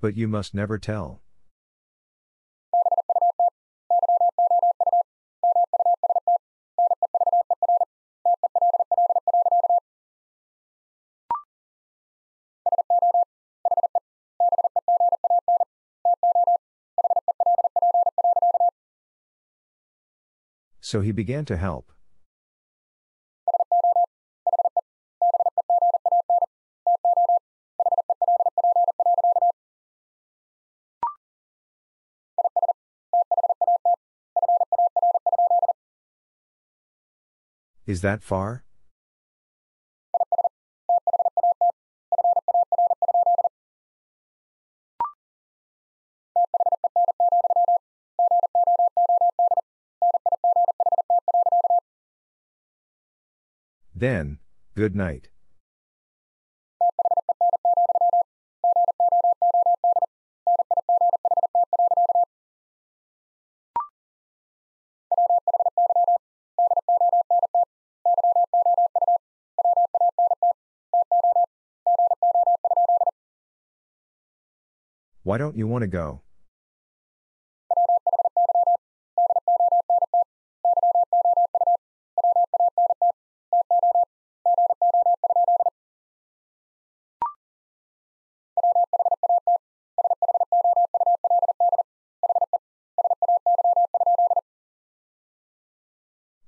But you must never tell. So he began to help. Is that far? Then, good night. Why don't you want to go?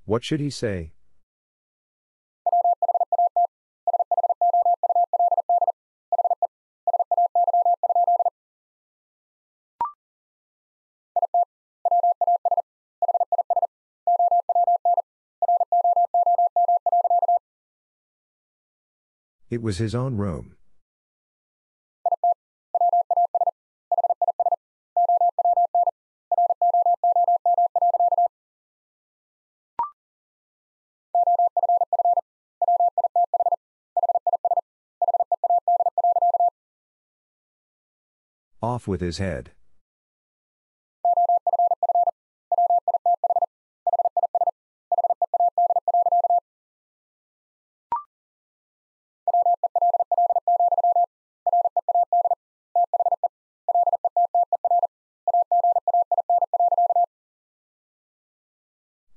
What should he say? It was his own room. Off with his head.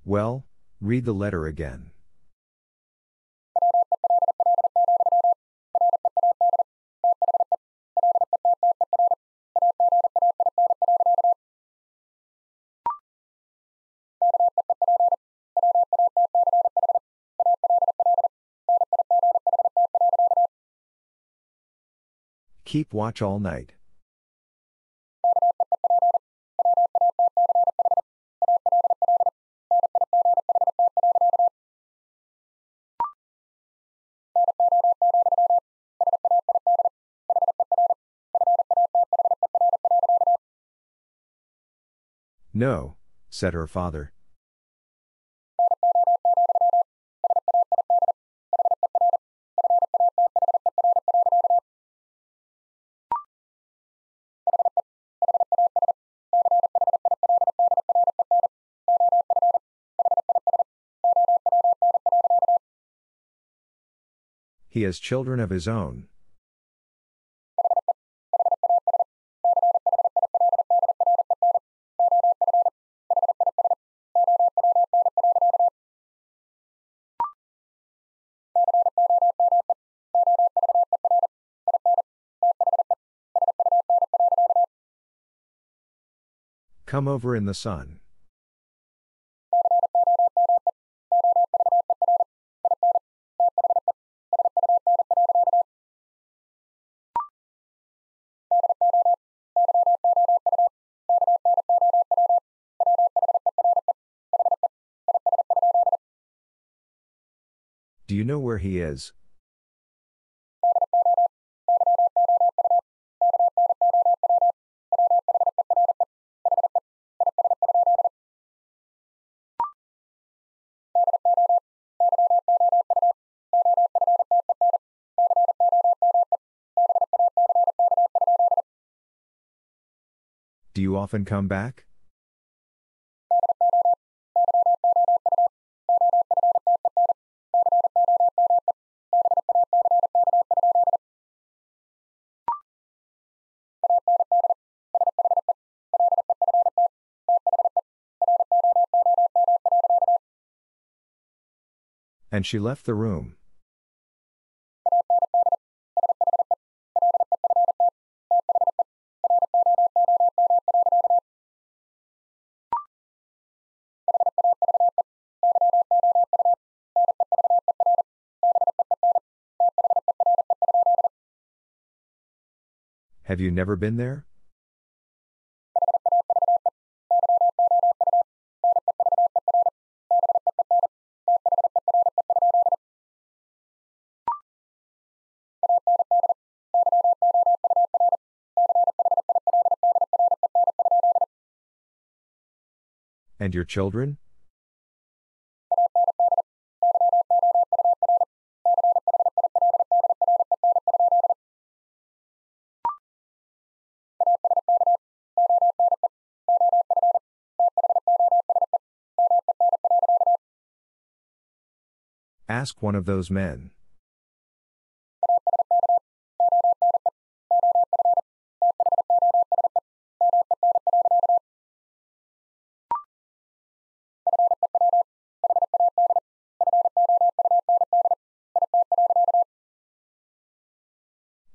Well, read the letter again. Keep watch all night. No, said her father. He has children of his own. Come over in the sun. Do you know where he is? Do you often come back? And she left the room. Have you never been there? And your children? Ask one of those men.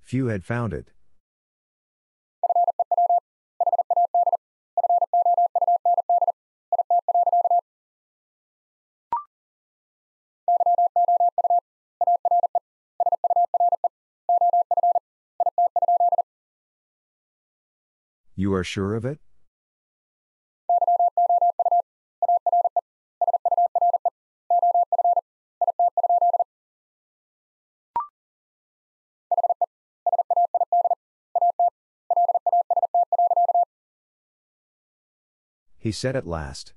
Few had found it. You are sure of it? He said at last.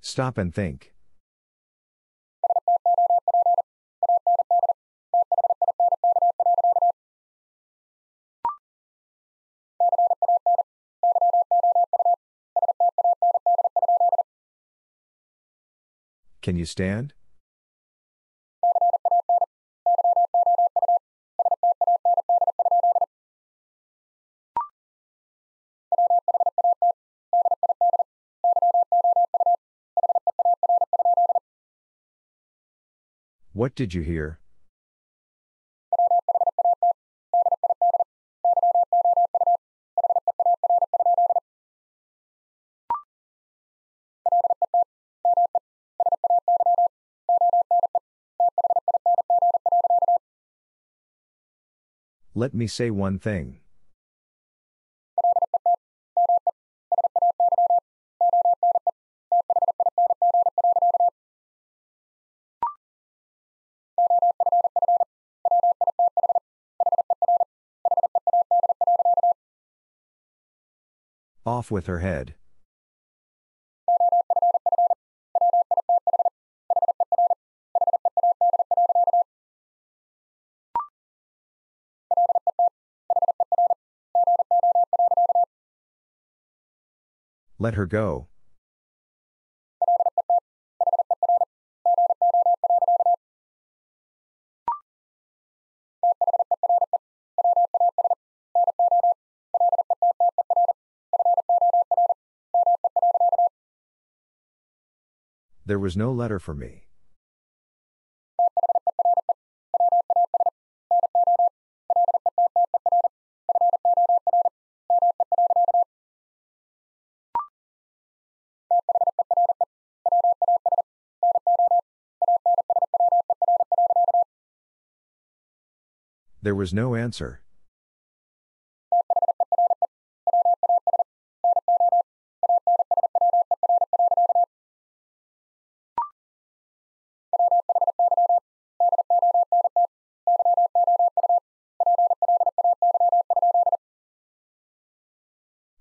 Stop and think. Can you stand? What did you hear? Let me say one thing. Off with her head. Let her go. There was no letter for me. There was no answer.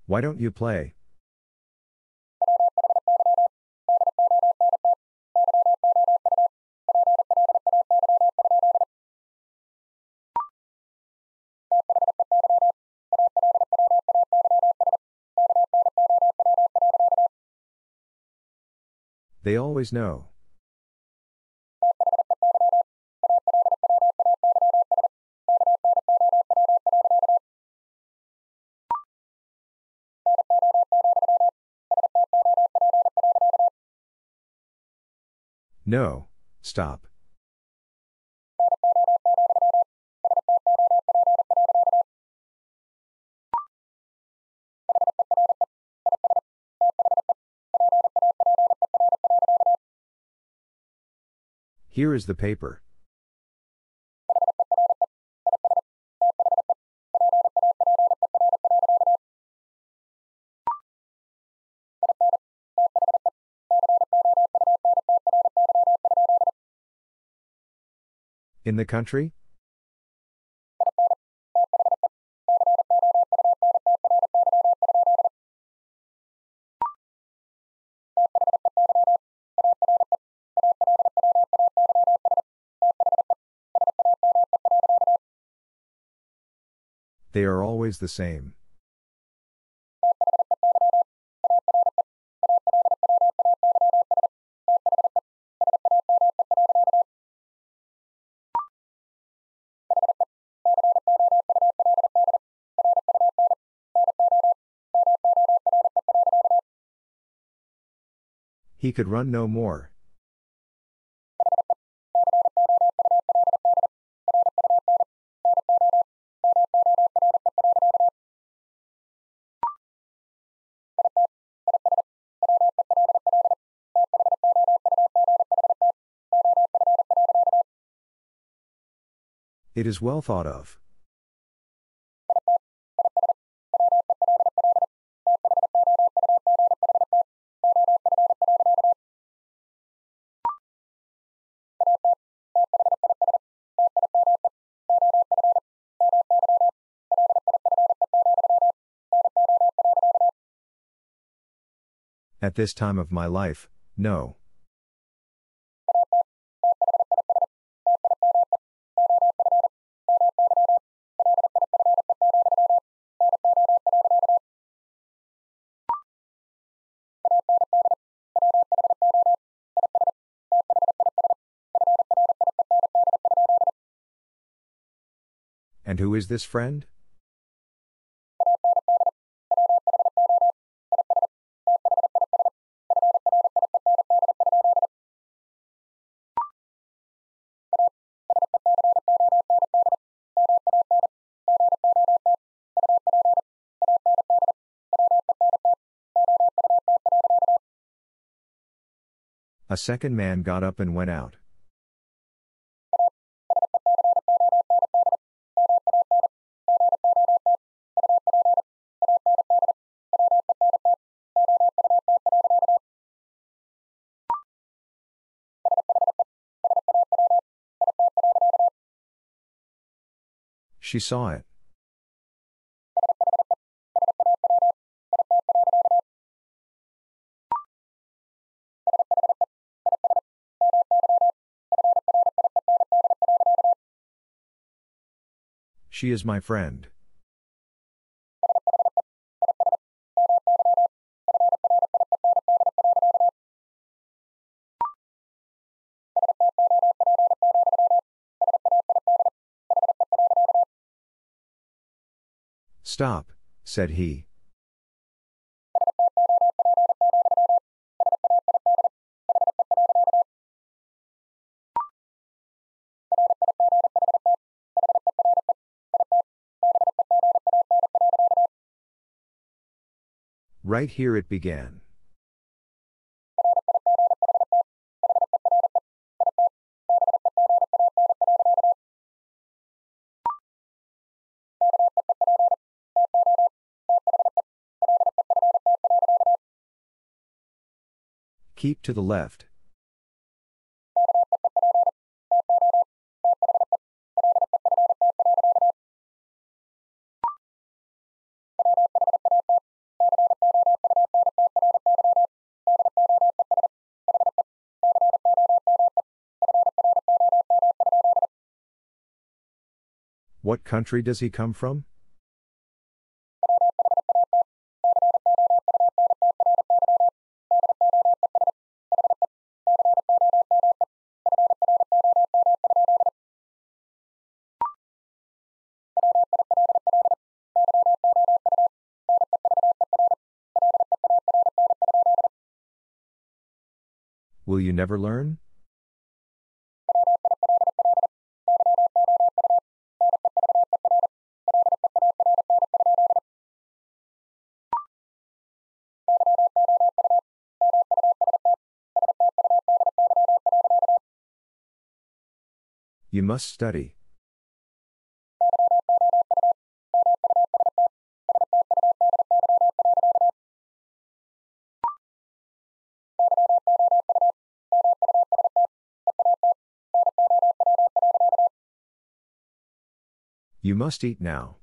Why don't you play? They always know. No, stop. Here is the paper. In the country? They are always the same. He could run no more. It is well thought of. At this time of my life, no. And who is this friend? A second man got up and went out. She saw it. She is my friend. Stop, said he. Right here it began. Keep to the left. What country does he come from? Will you never learn? You must study. You must eat now.